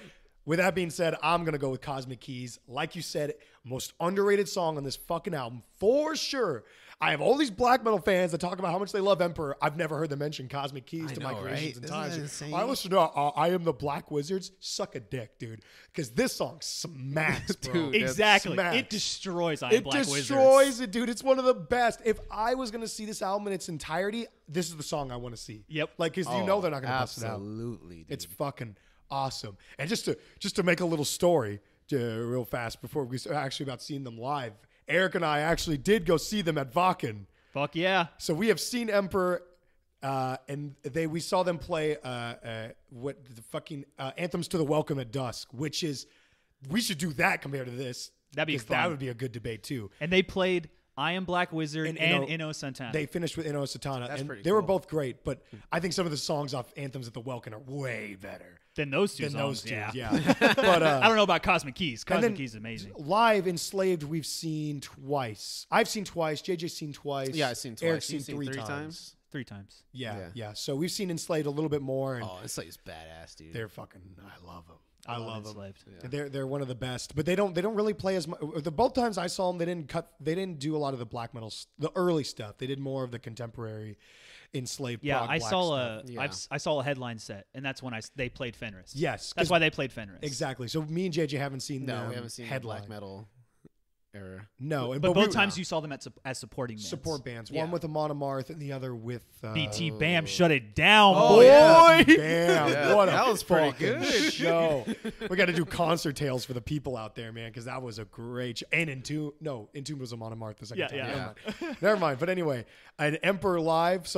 with that being said, I'm going to go with Cosmic Keys. Like you said, most underrated song on this fucking album for sure. I have all these black metal fans that talk about how much they love Emperor. I've never heard them mention Cosmic Keys to Migrations and Times. I listen to I Am the Black Wizards. Suck a dick, dude. Because this song smacks, bro. Dude, exactly. Smacks. It destroys I Am Black Wizards. It destroys it, dude. It's one of the best. If I was going to see this album in its entirety, this is the song I want to see. Yep. Like, because you know they're not going to bust it out. Absolutely, dude. It's fucking awesome. And just to make a little story real fast before we actually about seeing them live, Eric and I actually did go see them at Wacken. Fuck yeah. So we have seen Emperor, and we saw them play Anthems to the Welkin at Dusk, which is, we should do that compared to this. That'd be fun. That would be a good debate too. And they played I Am Black Wizard and Inno Santana. They finished with Inno Santana. That's pretty cool. They were both great, but I think some of the songs off Anthems at the Welkin are way better. Than those two songs, yeah. But, I don't know about Cosmic Keys. Cosmic Keys is amazing. Live Enslaved, we've seen twice. I've seen twice. JJ's seen twice. Yeah, I've seen twice. Eric's seen three times. Three times. Yeah. So we've seen Enslaved a little bit more. Oh, Enslaved's badass, dude. They're fucking. I love them. I love Enslaved. Them. Yeah. They're one of the best, but they don't really play as much. Both times I saw them, they didn't do a lot of the black metal, the early stuff. They did more of the contemporary. Enslaved. Yeah, I saw a headline set, and that's when they played Fenris. Yes, that's why they played Fenris. Exactly. So me and JJ haven't seen them. No, we haven't seen headline. Black metal era. No, but both times you saw them as supporting bands. Support bands. Yeah. One with a Monomarth, and the other with BT Bam. Shut it down, boy! Yeah. Bam, yeah. That was pretty good show. We got to do concert tales for the people out there, man, because that was a great show. And Entombed was a Monomarth the second time. Yeah. Never mind. But anyway, an Emperor live,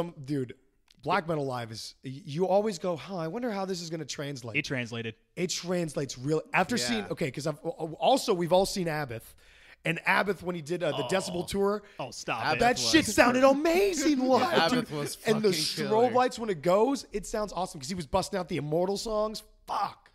Black metal live is, you always go, huh, I wonder how this is going to translate. It translates really. We've all seen Abbath. And Abbath, when he did the Decibel tour, that shit sounded amazing live. Yeah, Abbath was fucking and the strobe lights, when it goes, it sounds awesome because he was busting out the Immortal songs. Fuck,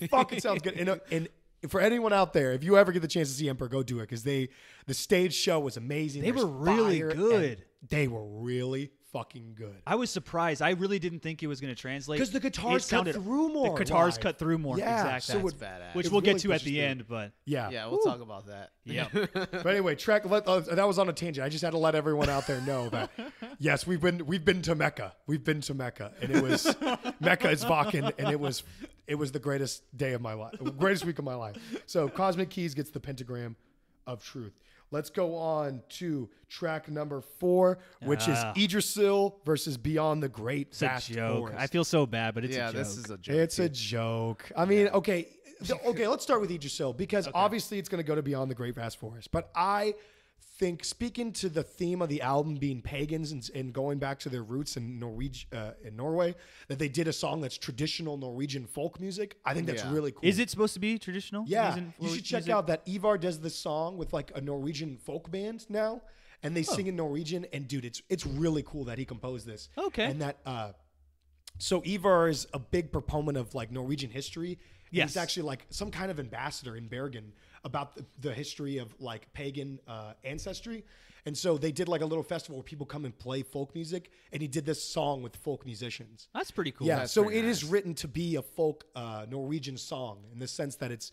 it sounds good. And for anyone out there, if you ever get the chance to see Emperor, go do it because the stage show was amazing. They were really good. They were really fucking good. I was surprised. I really didn't think it was going to translate because the guitars cut through more. Yeah, exactly. So badass. Which we'll really get to at the end, but yeah, we'll talk about that. Yeah. But anyway, Trek. That was on a tangent. I just had to let everyone out there know that yes, we've been to Mecca. We've been to Mecca, and it was Mecca is Wacken, and it was the greatest day of my life, greatest week of my life. So Cosmic Keys gets the Pentagram of Truth. Let's go on to track number 4, which is Yggdrasil versus Beyond the Great Vast Forest. I feel so bad, but it's a joke. Yeah, this is a joke. It's a joke. I mean, okay, let's start with Yggdrasil because obviously it's going to go to Beyond the Great Vast Forest. But I think, speaking to the theme of the album being pagans and going back to their roots in Norway, that they did a song that's traditional Norwegian folk music. I think that's really cool. Is it supposed to be traditional? Yeah. You should check out that Ivar does this song with like a Norwegian folk band now, and they sing in Norwegian. And dude, it's really cool that he composed this. Okay. And that so Ivar is a big proponent of like Norwegian history. Yes. He's actually like some kind of ambassador in Bergen about the history of like pagan ancestry. And so they did like a little festival where people come and play folk music. And he did this song with folk musicians. That's pretty cool. Yeah. So it is written to be a folk Norwegian song in the sense that it's,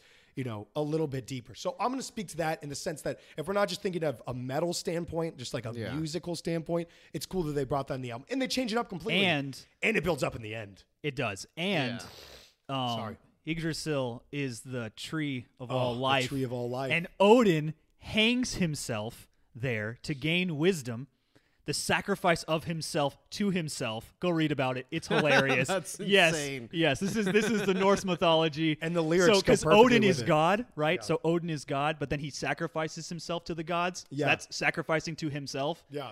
a little bit deeper. So I'm going to speak to that in the sense that if we're not just thinking of a metal standpoint, just like a musical standpoint, it's cool that they brought that in the album and they change it up completely. And it builds up in the end. It does. And sorry. Yggdrasil is the tree of all life. The tree of all life. And Odin hangs himself there to gain wisdom. The the sacrifice of himself to himself. Go read about it. It's hilarious. That's insane. Yes. This is the Norse mythology. And the lyrics. So because Odin is God, right? Yeah. So Odin is God, but then he sacrifices himself to the gods. Yeah. So that's sacrificing to himself. Yeah.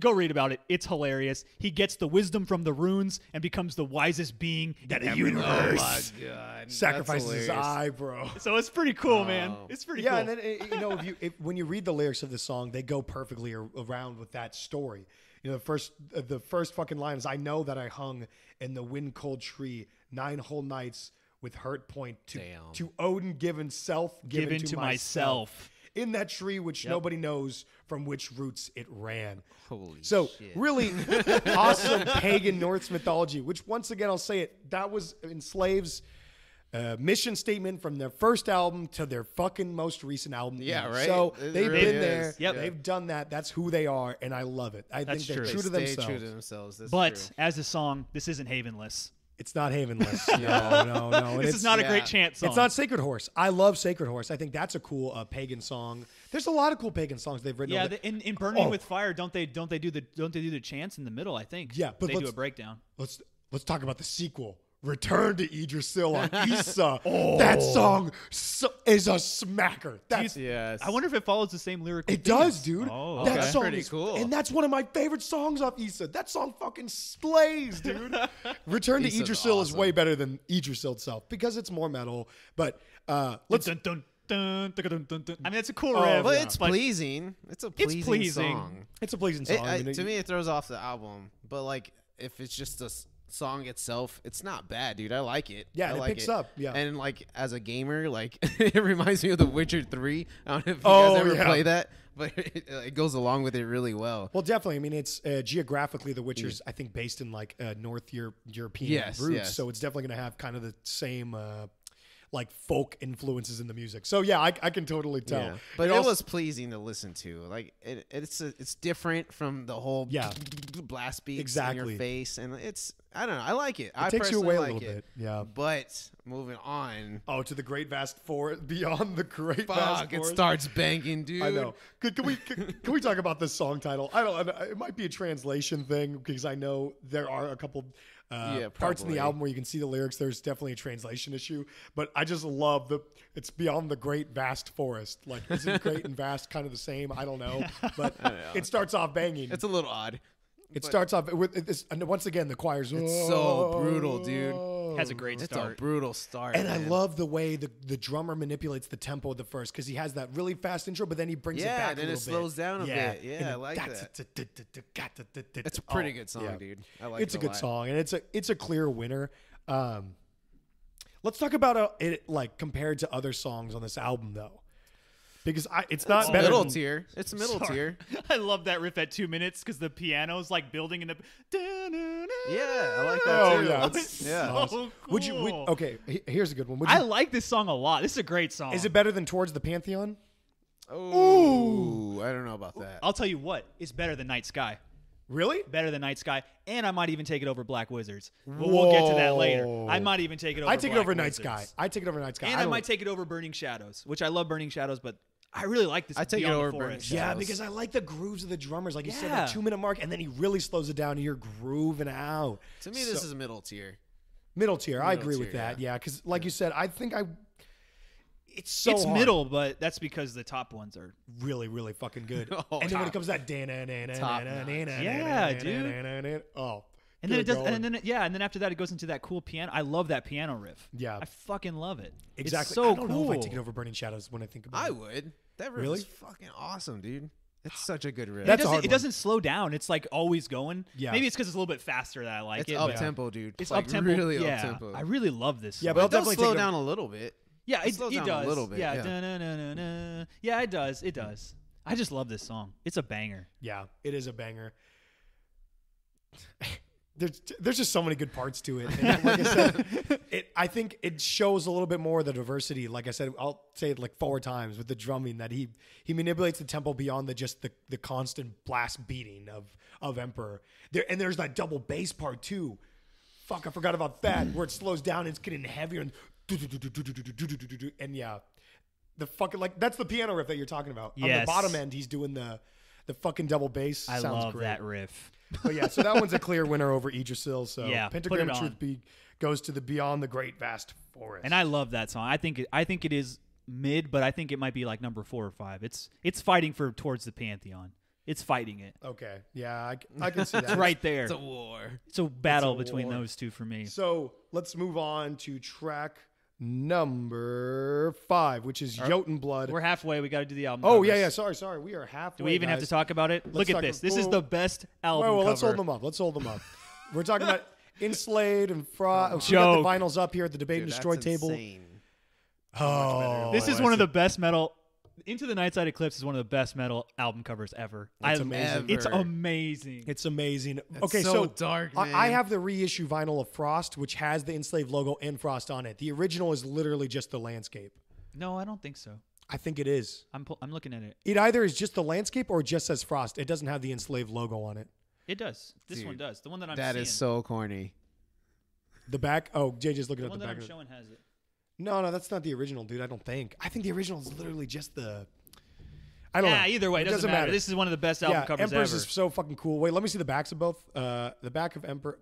Go read about it. It's hilarious. He gets the wisdom from the runes and becomes the wisest being in the universe. Oh my God. Sacrifices his eye, bro. So it's pretty cool, man. It's pretty cool. Yeah, and then you know, when you read the lyrics of the song, they go perfectly around with that story. You know, the first fucking line is, "I know that I hung in the wind cold tree 9 whole nights with hurt point to Odin given self given to myself." In that tree, which nobody knows from which roots it ran. Holy shit. Really awesome pagan Norse mythology, which once again, I'll say it, that was Enslaved's mission statement from their first album to their fucking most recent album. Yeah, right? So they've really been there. Yep. They've done that. That's who they are, and I love it. I think they're true to themselves. But as a song, this isn't Havenless. It's not Havenless. No. This is not a great chant song. It's not Sacred Horse. I love Sacred Horse. I think that's a cool pagan song. There's a lot of cool pagan songs they've written. Yeah, in Burning with Fire, don't they do the chants in the middle? I think. Yeah, but they do a breakdown. Let's talk about the sequel. Return to Yggdrasil on Issa. That song is a smacker. I wonder if it follows the same lyrical. It does, dude. Oh, okay. That song is cool. And that's one of my favorite songs off Issa. That song fucking slays, dude. Return to Yggdrasil is way better than Yggdrasil itself because it's more metal. But let's... I mean, it's a cool riff. But it's pleasing. It's a pleasing song. To me, it throws off the album. But like, if it's just a... song itself, it's not bad, dude. I like it. Yeah, it picks up. Yeah, and like as a gamer, like it reminds me of The Witcher 3. I don't know if you guys ever play that, but it goes along with it really well. Well, definitely. I mean, it's geographically, The Witcher's I think based in like North European roots, so it's definitely gonna have kind of the same like folk influences in the music. So yeah, I can totally tell. Yeah. But it was pleasing to listen to. Like it's different from the whole blast beats in your face, and it's. I don't know. I like it. It takes you away a little bit. Yeah. But moving on. Oh, to the great vast forest, beyond the great vast forest. It starts banging, dude. I know. Can we talk about this song title? It might be a translation thing because I know there are a couple parts in the album where you can see the lyrics. There's definitely a translation issue, but I just love it's beyond the great vast forest. Like, isn't great and vast kind of the same? I don't know, but it starts off banging. It's a little odd. It starts off with this, and once again the choir's. It's so brutal, dude. Has a great start. It's a brutal start, and man. I love the way the drummer manipulates the tempo of the verse because he has that really fast intro, but then he brings it back. Yeah, then it slows down a bit. Yeah, I like that. It's a pretty good song, dude. I like it. It's a good song, and it's a clear winner. Let's talk about it like compared to other songs on this album, though. Because it's not better. It's middle tier. I love that riff at 2 minutes because the piano's like building in the. Yeah, I like that too. Yeah, it's so cool. Okay, here's a good one. I like this song a lot. This is a great song. Is it better than Towards the Pantheon? Oh, I don't know about that. I'll tell you what. It's better than Night Sky. Really? Better than Night Sky, and I might even take it over Black Wizards. But we'll get to that later. I might even take it over. I take it over Night Sky, and I might take it over Burning Shadows, which I love Burning Shadows, but. I really like this. I take it over Burning Shadows. Yeah, because I like the grooves of the drummers. Like you said, that 2 minute mark, and then he really slows it down. And you're grooving out. To me, this is a middle tier. Middle tier. I agree with that. Yeah, because like you said, I think I. It's hard. Middle, but that's because the top ones are really, really fucking good. And then when it comes to that, dude. Oh. And then it does, and then after that it goes into that cool piano. I love that piano riff. Yeah, I fucking love it. Exactly. It's so cool. I don't know if I take it over Burning Shadows when I think about it. I would. That riff is fucking awesome, dude. It's such a good riff. It doesn't slow down. It's like always going. Yeah. Maybe it's because it's a little bit faster that I like it. It's up tempo, dude. It's up tempo. Really up tempo. I really love this. Yeah, but it does slow down a little bit. Yeah, it does. A little bit. Yeah. Yeah, it does. It does. I just love this song. It's a banger. Yeah, it is a banger. There's just so many good parts to it. And like I said, I think it shows a little bit more of the diversity. Like I said, I'll say it like 4 times with the drumming that he manipulates the tempo beyond just the constant blast beating of Emperor. And there's that double bass part too. Fuck, I forgot about that. Where it slows down, and it's getting heavier and yeah, the fucking like that's the piano riff that you're talking about. Yes. On the bottom end, he's doing the. The fucking double bass. I love great. That riff. But yeah, so that one's a clear winner over Yggdrasil. So yeah, Pentagram of Truth goes to the beyond the great vast forest. And I love that song. I think it is mid, but I think it might be like number 4 or 5. It's fighting for towards the Pantheon. It's fighting it. Okay. Yeah, I can see that. It's right there. It's a war. It's a battle between those two for me. So let's move on to track number 5, which is Jotunblood. We're halfway. We got to do the album. Oh, yeah. Sorry. We are halfway. Do we even have to talk about it? Look at this. This is the best album cover. Well, let's hold them up. We're talking about Enslaved and Frost. We got the vinyls up here at the Debate and Destroy table. Oh, this is one of the best metal. Into the Nightside Eclipse is one of the best metal album covers ever. It's amazing. It's okay, so dark, man. I have the reissue vinyl of Frost, which has the Enslaved logo and Frost on it. The original is literally just the landscape. No, I don't think so. I think it is. I'm looking at it. It either is just the landscape or it just says Frost. It doesn't have the Enslaved logo on it. It does. This Dude, one does. The one that I'm seeing. That is so corny. The back? Oh, JJ's looking at the back. The one that I'm showing has it. No, that's not the original, dude. I don't think. I think the original is literally just the. I don't know. Yeah, either way, it doesn't matter. This is one of the best album covers Emperor's ever. Is so fucking cool. Wait, let me see the backs of both. The back of Emperor.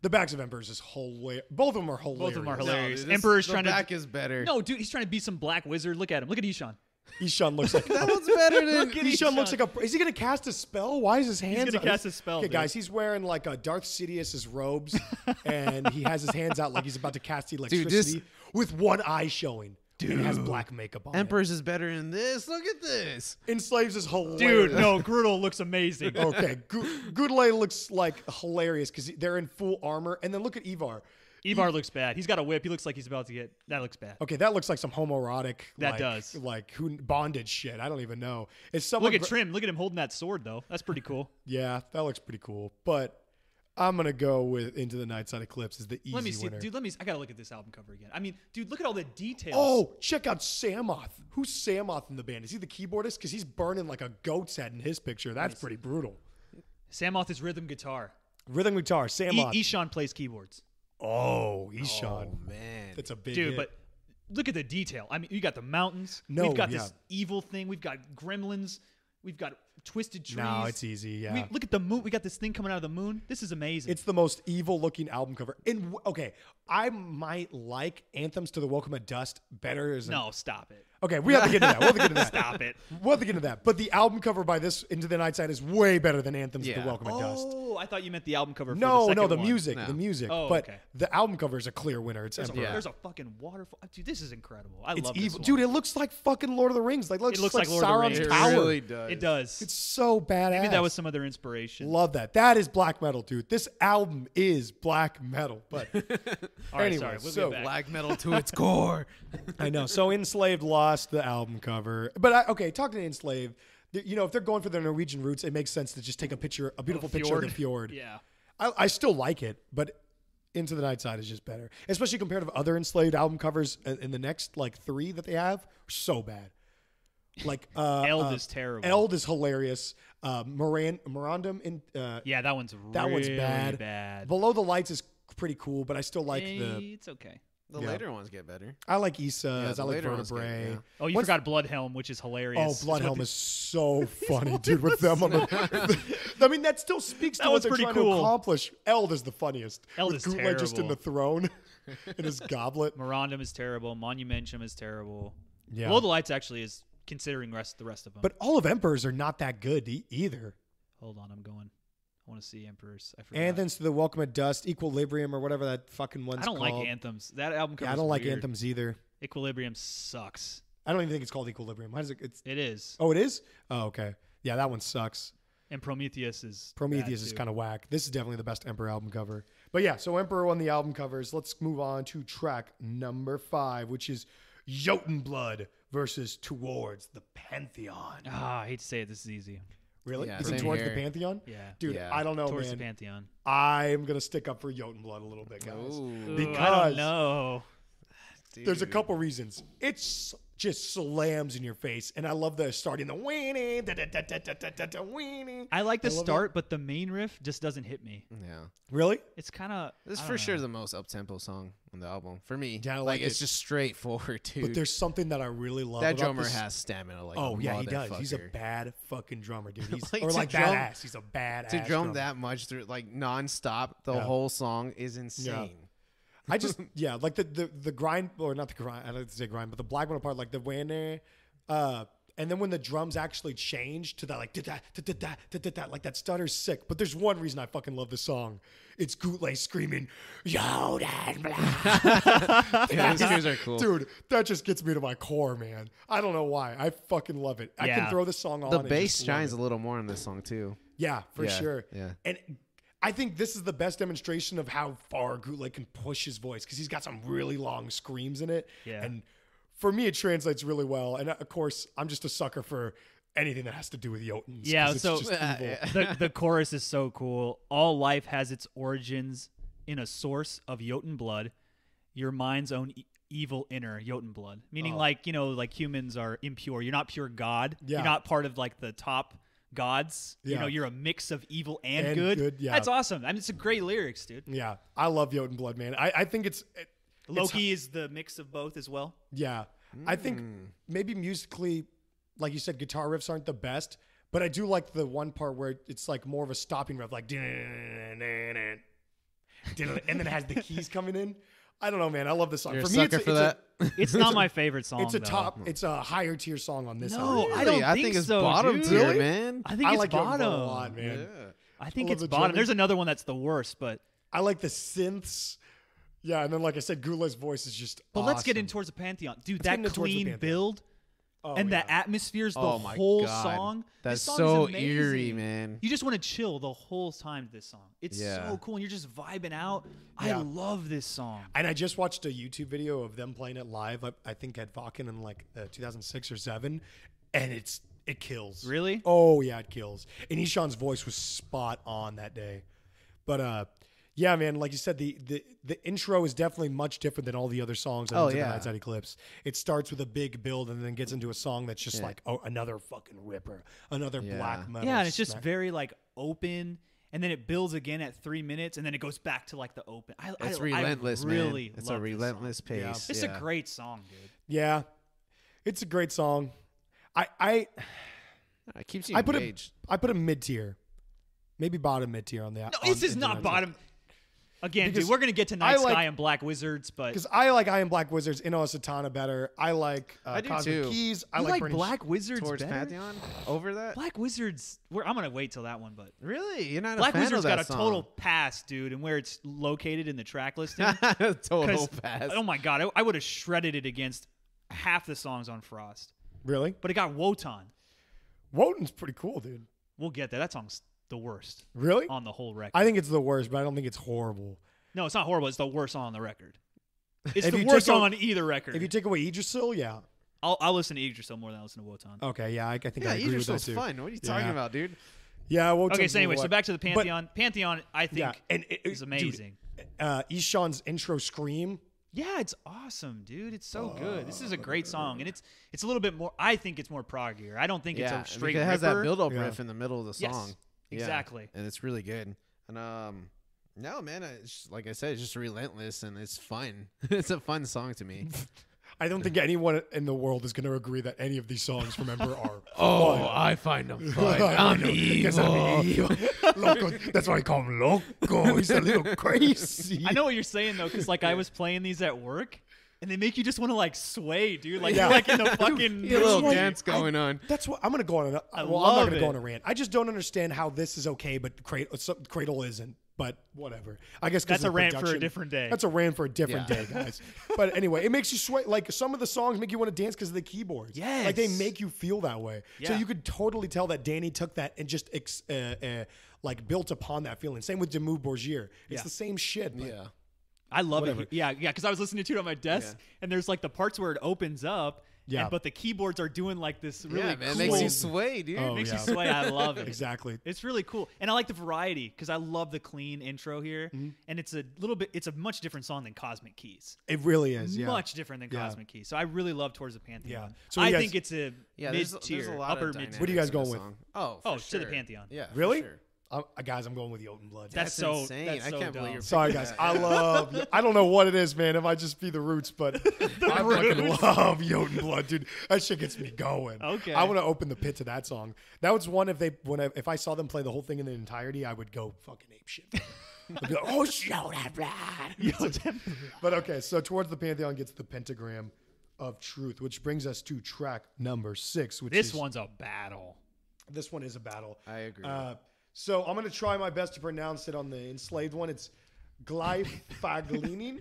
The backs of Emperor's is hilarious. Both of them are hilarious. No, dude, Emperor's trying to. The back is better. No, dude, he's trying to be some black wizard. Look at him. Look at Ihsahn. Ihsahn looks like that one's better than Ihsahn looks like a. Is he gonna cast a spell? Why is his hands? He's gonna cast a spell. Okay, dude. Guys, he's wearing like a Darth Sidious's robes, and he has his hands out like he's about to cast electricity with one eye showing. Dude, and he has black makeup on. Emperor's is better than this. Look at this. Enslaves is hilarious. Dude, no, Grutle looks amazing. Okay, Grutle looks like hilarious because they're in full armor, and then look at Ivar. Ivar looks bad. He's got a whip. He looks like he's about to get. That looks bad. Okay, that looks like some homoerotic. That does. Like bondage shit. I don't even know. It's someone. Look at Trim. Look at him holding that sword though. That's pretty cool. Yeah, that looks pretty cool. But I'm gonna go with Into the Nightside Eclipse is the easy winner. Dude. Let me see. I gotta look at this album cover again. I mean, dude, look at all the details. Oh, check out Samoth. Who's Samoth in the band? Is he the keyboardist? Because he's burning like a goat's head in his picture. That's pretty brutal. Samoth is rhythm guitar. Samoth. Ihsahn plays keyboards. Oh, Ihsahn. Oh, man. That's a big hit. But look at the detail. I mean, you got the mountains. We've got this evil thing. We've got gremlins. We've got twisted trees. No, it's easy, yeah. Look at the moon. We got this thing coming out of the moon. This is amazing. It's the most evil-looking album cover. And, okay, I might like Anthems to the Welkin at Dusk better. No, stop it. Okay, we have to get to that. Stop it. We'll have to get to that. But the album cover by this Into the Nightside is way better than Anthems to the Welkin at Dusk. Oh, I thought you meant the album cover for the second one. No, the music. Oh, but the album cover is a clear winner. It's Emperor. There's a fucking waterfall. Dude, this is incredible. I love this one. Dude, it looks like fucking Lord of the Rings. Like, it looks like Sauron's Tower. It really does. It does. It's so badass. Maybe that was some other inspiration. Love that. That is black metal, dude. This album is black metal. But anyway, so black metal to its core. I know. So Enslaved lost the album cover, but talking to Enslaved, you know, if they're going for their Norwegian roots, it makes sense to just take a beautiful picture of the fjord. Yeah, I still like it, but Into the Nightside is just better, especially compared to other Enslaved album covers. In the next like 3 that they have, are so bad. Like Eld is terrible. Eld is hilarious. Mirandum in that one's really bad. Below the Lights is pretty cool, but I still like It's okay. The later ones get better. I like Issa. I like Vertebrae. Oh, you forgot Bloodhelm, which is hilarious. Oh, Bloodhelm is so funny, dude, with them on the... I mean, that still speaks to what they're trying to accomplish. Eld is the funniest. Eld is terrible. Like, just in the throne in his goblet. Mirandum is terrible. Monumentum is terrible. Yeah. Below the Lights actually is considering the rest of them. But all of Emperors are not that good either. Hold on, I'm going. I want to see Emperors. I forgot. Anthems to the Welkin at Dusk, Equilibrium, or whatever that fucking one's called. I don't like Anthems. That album cover is weird. I don't like Anthems either. Equilibrium sucks. I don't even think it's called Equilibrium. Why does it? It is. Oh, it is? Oh, okay. Yeah, that one sucks. And Prometheus is kind of whack. This is definitely the best Emperor album cover. But yeah, so Emperor won the album covers. Let's move on to track number 5, which is Jotunblood versus Towards the Pantheon. Ah, I hate to say it. This is easy. Really? Yeah, is it Towards the Pantheon? Yeah. Dude, I don't know, Towards the Pantheon. I'm going to stick up for Jotunblood a little bit, guys. Because I don't know. Dude. There's a couple reasons. It's just slams in your face, and I love the start in the weenie, da, da, da, da, da, da, da, weenie. I like the start, but the main riff just doesn't hit me. Yeah, really. It's kind of this is for sure the most up-tempo song on the album for me. Yeah, like it's just straightforward, dude. But there's something that I really love. That drummer has stamina. Like, oh yeah, he does. He's a bad fucking drummer, dude. He's, like, or like badass. He's a badass. To drum that much through like nonstop, the whole song is insane. Yeah. I just, yeah, like the grind, or not the grind, I don't like to say grind, but the black metal part, like the when, and then when the drums actually change to that, like, like that stutter's sick. But there's one reason I fucking love the song. It's Grutle screaming, yo, dad, blah. Yeah, those dudes are cool. Dude, that just gets me to my core, man. I don't know why. I fucking love it. Yeah. I can throw this song on. The bass shines a little more in this song, too. Yeah, for sure. Yeah. And I think this is the best demonstration of how far Grutle can push his voice, because he's got some really long screams in it. Yeah. And for me, it translates really well. And of course, I'm just a sucker for anything that has to do with Jotuns. Yeah, so it's just the chorus is so cool. All life has its origins in a source of Jotun blood, your mind's own evil inner Jotun blood. Meaning like, you know, like humans are impure. You're not pure God. Yeah. You're not part of like the top gods, you know, you're a mix of evil and good. Yeah. That's awesome. I mean, it's a great lyrics, dude. Yeah, I love Jotun blood, man. I think it's Loki is the mix of both as well. Yeah, I think maybe musically, like you said, guitar riffs aren't the best, but I do like the one part where it's like more of a stopping riff, like, and then it has the keys coming in. I don't know, man. I love this song. You're for me, it's that. It's not my favorite song. It's a top. It's a higher tier song on this. No, album. I don't. I think it's so, bottom tier, man. I think it's like bottom. A lot, man. Yeah. I think it's bottom. Drumming. There's another one that's the worst, but I like the synths. Yeah, and then like I said, Grule's voice is just. But awesome. Let's get in towards the Pantheon, dude. That clean build. Oh, and the atmosphere's the whole song. That's so eerie, man. You just want to chill the whole time to this song. It's so cool, and you're just vibing out. Yeah. I love this song. And I just watched a YouTube video of them playing it live. I think at Wacken in like 2006 or 7, and it kills. Really? Oh yeah, it kills. And Ihsahn's voice was spot on that day. But yeah, man, like you said, the intro is definitely much different than all the other songs on Into the Nightside Eclipse. It starts with a big build and then gets into a song that's just like, oh, another fucking ripper, another black metal. Yeah, and it's just very like open, and then it builds again at 3 minutes, and then it goes back to like the open. It's relentless, man. Really, it's a relentless pace. Yeah. It's a great song, dude. Yeah, it's a great song. It keeps you engaged. I put a mid tier, maybe bottom mid tier on the. No, this is not bottom. Again, because dude, we're going to get to Night Sky and Black Wizards, but... Because I like I Am Black Wizards, Ino Satana better. I like Cosmic Keys. I like Black Wizards towards Pantheon over that? Black Wizards... I'm going to wait till that one, but... Really? You're not a fan of that Black Wizards got a total pass, dude, and where it's located in the track listing. Total pass. Oh, my God. I would have shredded it against half the songs on Frost. Really? But it got Wotan. Wotan's pretty cool, dude. We'll get there. That song's... the worst. Really? On the whole record. I think it's the worst, but I don't think it's horrible. No, it's not horrible. It's the worst song on the record. It's the worst song on either record. If you take away Yggdrasil, yeah. I'll listen to Yggdrasil more than I listen to Wotan. Okay, yeah, I think I agree with that too. Yggdrasil's fun. What are you talking about, dude? Yeah, Wotan. Okay, so anyway, so back to the Pantheon. Pantheon, I think, is amazing. Dude, Ihsahn's intro scream. Yeah, it's awesome, dude. It's so good. This is a great song, and it's a little bit more, I think it's more proggier. I don't think it's a straight ripper. It has that build-up riff in the middle of the song. Yes. Exactly. Yeah, and it's really good. And no, man, it's, like I said, it's just relentless and it's fun. It's a fun song to me. I don't think anyone in the world is going to agree that any of these songs from Emperor are fun. I find them fun. I'm evil. I'm evil. Loco. That's why I call him Loco. He's a little crazy. I know what you're saying, though, because like I was playing these at work. And they make you just want to like sway, dude. Like you're like in the fucking little dance going on. That's what I'm gonna go on. I'm not gonna go on a rant. I just don't understand how this is okay, but Cradle isn't. But whatever. I guess that's a rant for a different day. That's a rant for a different day, guys. But anyway, it makes you sway. Like some of the songs make you want to dance because of the keyboards. Yeah, like they make you feel that way. Yeah. So you could totally tell that Danny took that and just like built upon that feeling. Same with Dimmu Borgir. It's the same shit. But I love it. Yeah, because I was listening to it on my desk, and there's like the parts where it opens up, Yeah. But the keyboards are doing like this really cool. It makes you sway, dude. Oh, it makes you sway. I love it. Exactly. It's really cool. And I like the variety because I love the clean intro here. Mm-hmm. And it's a little bit, it's a much different song than Cosmic Keys. It really is. Yeah. Much different than Cosmic Keys. So I really love Towards the Pantheon. Yeah. So I think it's a mid-tier, upper mid-tier. What are you guys going with? Oh, To the Pantheon. Yeah. Really? Guys, I'm going with the Oaten Blood. That's insane. That's so I can't believe you're sorry, guys. That. I don't know what it is, man. It might just be the roots, but I fucking love Oaten Blood, dude. That shit gets me going. Okay, I want to open the pit to that song. That was one if I saw them play the whole thing in the entirety, I would go fucking ape shit. I'd be like, oh, show that blood. But okay, so Towards the Pantheon gets the pentagram of truth, which brings us to track number 6. Which this one's a battle. This one is a battle. I agree. So I'm going to try my best to pronounce it on the Enslaved one. It's Glyfaginning.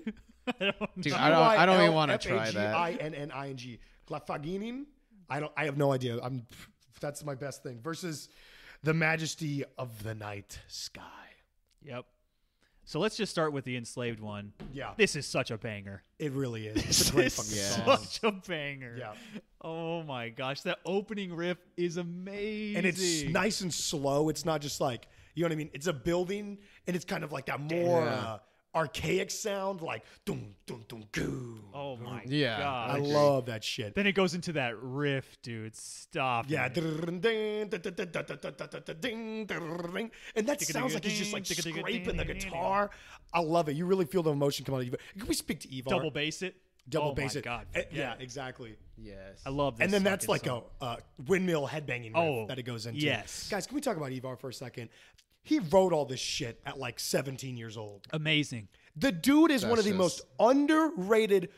Dude, I don't even want to try that. G-I-N-N-I-N-G. Glyfaginning. I have no idea. That's my best thing. Versus the majesty of the night sky. Yep. So let's just start with the Enslaved one. Yeah. This is such a banger. It really is. It's a great fucking song. Such a banger. Yeah. Oh my gosh. That opening riff is amazing. And it's nice and slow. It's not just like, you know what I mean? It's a building and it's kind of like that more archaic sound, like dum dum dum goo. Oh my god. I love that shit. Then it goes into that riff, dude. Stop. Yeah. And that sounds like he's just like scraping the guitar. I love it. You really feel the emotion come out of you. Can we speak to Ivar? Double bass it. Double bass it. God. Yeah, exactly. Yes. I love this. And then that's like a windmill headbanging riff that it goes into. Yes. Guys, can we talk about Ivar for a second? He wrote all this shit at like 17 years old. Amazing. The dude is one of the most underrated.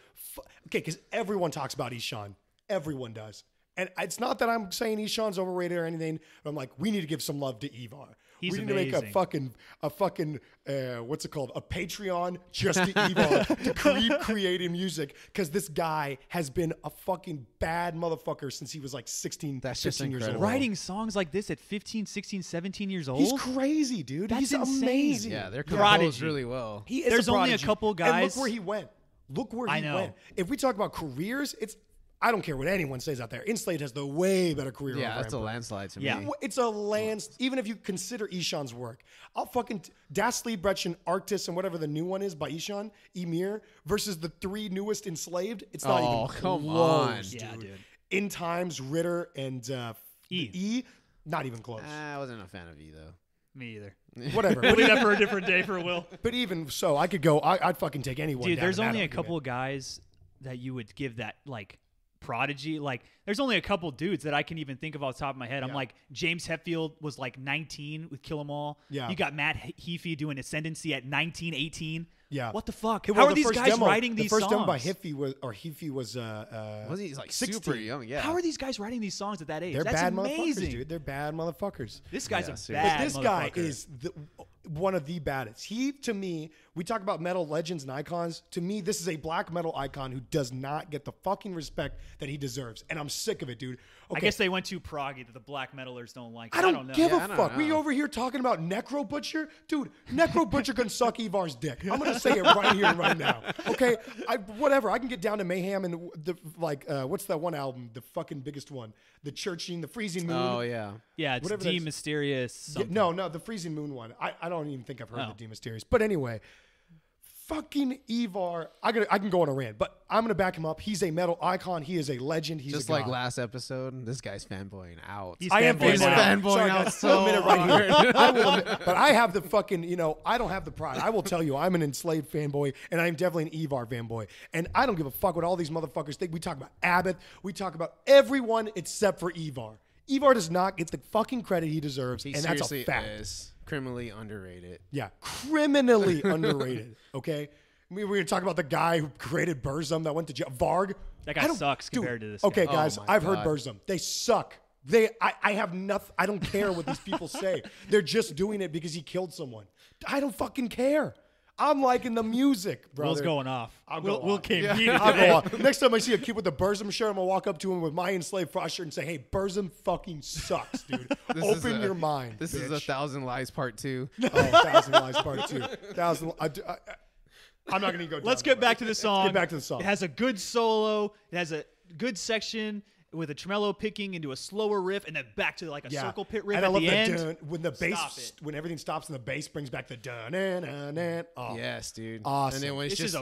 Because everyone talks about Ihsahn. Everyone does. And it's not that I'm saying Ihsahn's overrated or anything. But I'm like, we need to give some love to Ivar. He's amazing. We need to make a fucking what's it called? A Patreon just to Ivar to keep creating music. Because this guy has been a fucking bad motherfucker since he was like 16, 15 years old. Writing songs like this at 15, 16, 17 years old? He's crazy, dude. That's amazing. Yeah, they're composed really well. He is There's only a couple guys. And look where he went. Look where he went. If we talk about careers, I don't care what anyone says out there. Enslaved has the way better career. Yeah, that's a landslide to me. It's a landslide. Even if you consider Ihsahn's work, I'll fucking Dastly, Bretchen, Arctis, and whatever the new one is by Ihsahn, Emir, versus the 3 newest Enslaved. It's not even close. Come on, dude. Yeah, dude. In Times, RIITIIR, and E. Not even close. I wasn't a fan of E though. Me either. Whatever. We'll leave that for a different day for Will. But even so, I could go. I'd fucking take anyone. Dude, there's only a couple of guys that you would give that like. Prodigy, like there's only a couple dudes that I can even think of off the top of my head. I'm like James Hetfield was like 19 with Kill 'Em All. Yeah, you got Matt Heafy doing Ascendancy at 19, 18. Yeah, what the fuck? How are these guys writing these songs? The first demo by Heafy was he's like 16. Super young. Yeah, how are these guys writing these songs at that age? They're bad motherfuckers, dude. They're bad motherfuckers. This guy's a bad motherfucker. This guy is one of the baddest. He, to me, we talk about metal legends and icons. To me, this is a black metal icon who does not get the fucking respect that he deserves. And I'm sick of it, dude. Okay. I guess they went too proggy that the black metalers don't like it. I don't give a fuck. We over here talking about Necro Butcher? Dude, Necro Butcher can suck Ivar's dick. I'm going to say it right here and right now. Okay? Whatever. I can get down to Mayhem and what's that one album? The fucking biggest one. The Churching, the Freezing Moon. Oh, yeah. Yeah, it's D Mysterious. No, the Freezing Moon one. I don't even think I've heard of the D Mysterious. But anyway, fucking Ivar. I can go on a rant, but I'm going to back him up. He's a metal icon. He is a legend. He's just a god. Last episode, this guy's fanboying out. I am fanboying out. So right I will admit, but I have the fucking, I don't have the pride. I will tell you, I'm an Enslaved fanboy, and I'm definitely an Ivar fanboy. And I don't give a fuck what all these motherfuckers think. We talk about Abbath. We talk about everyone except for Ivar. Ivar does not get the fucking credit he deserves, and that's a fact. Criminally underrated. Yeah, criminally underrated. Okay, we were talking about the guy who created Burzum that went to jail. Varg. That guy sucks compared to this. Okay, guy. Guys, I've heard Burzum. They suck. I have nothing. I don't care what these people say. They're just doing it because he killed someone. I don't fucking care. I'm liking the music, brother. Will's going off. Will came here. I'll go off. Next time I see a kid with a Burzum shirt, I'm going to walk up to him with my Enslaved Frost shirt and say, hey, Burzum fucking sucks, dude. Open your mind, This bitch. Is a 1,000 Lies Part 2. Oh, 1,000 Lies Part 2. 1,000. I'm not going to go down. Let's get back to the song. It has a good solo. It has a good section with a tremolo picking into a slower riff, and then back to like a circle pit riff. And at I love the end. Dun, when the bass, when everything stops and the bass brings back the dun, dun, dun, dun. Oh, yes, dude. Awesome. And then when it's just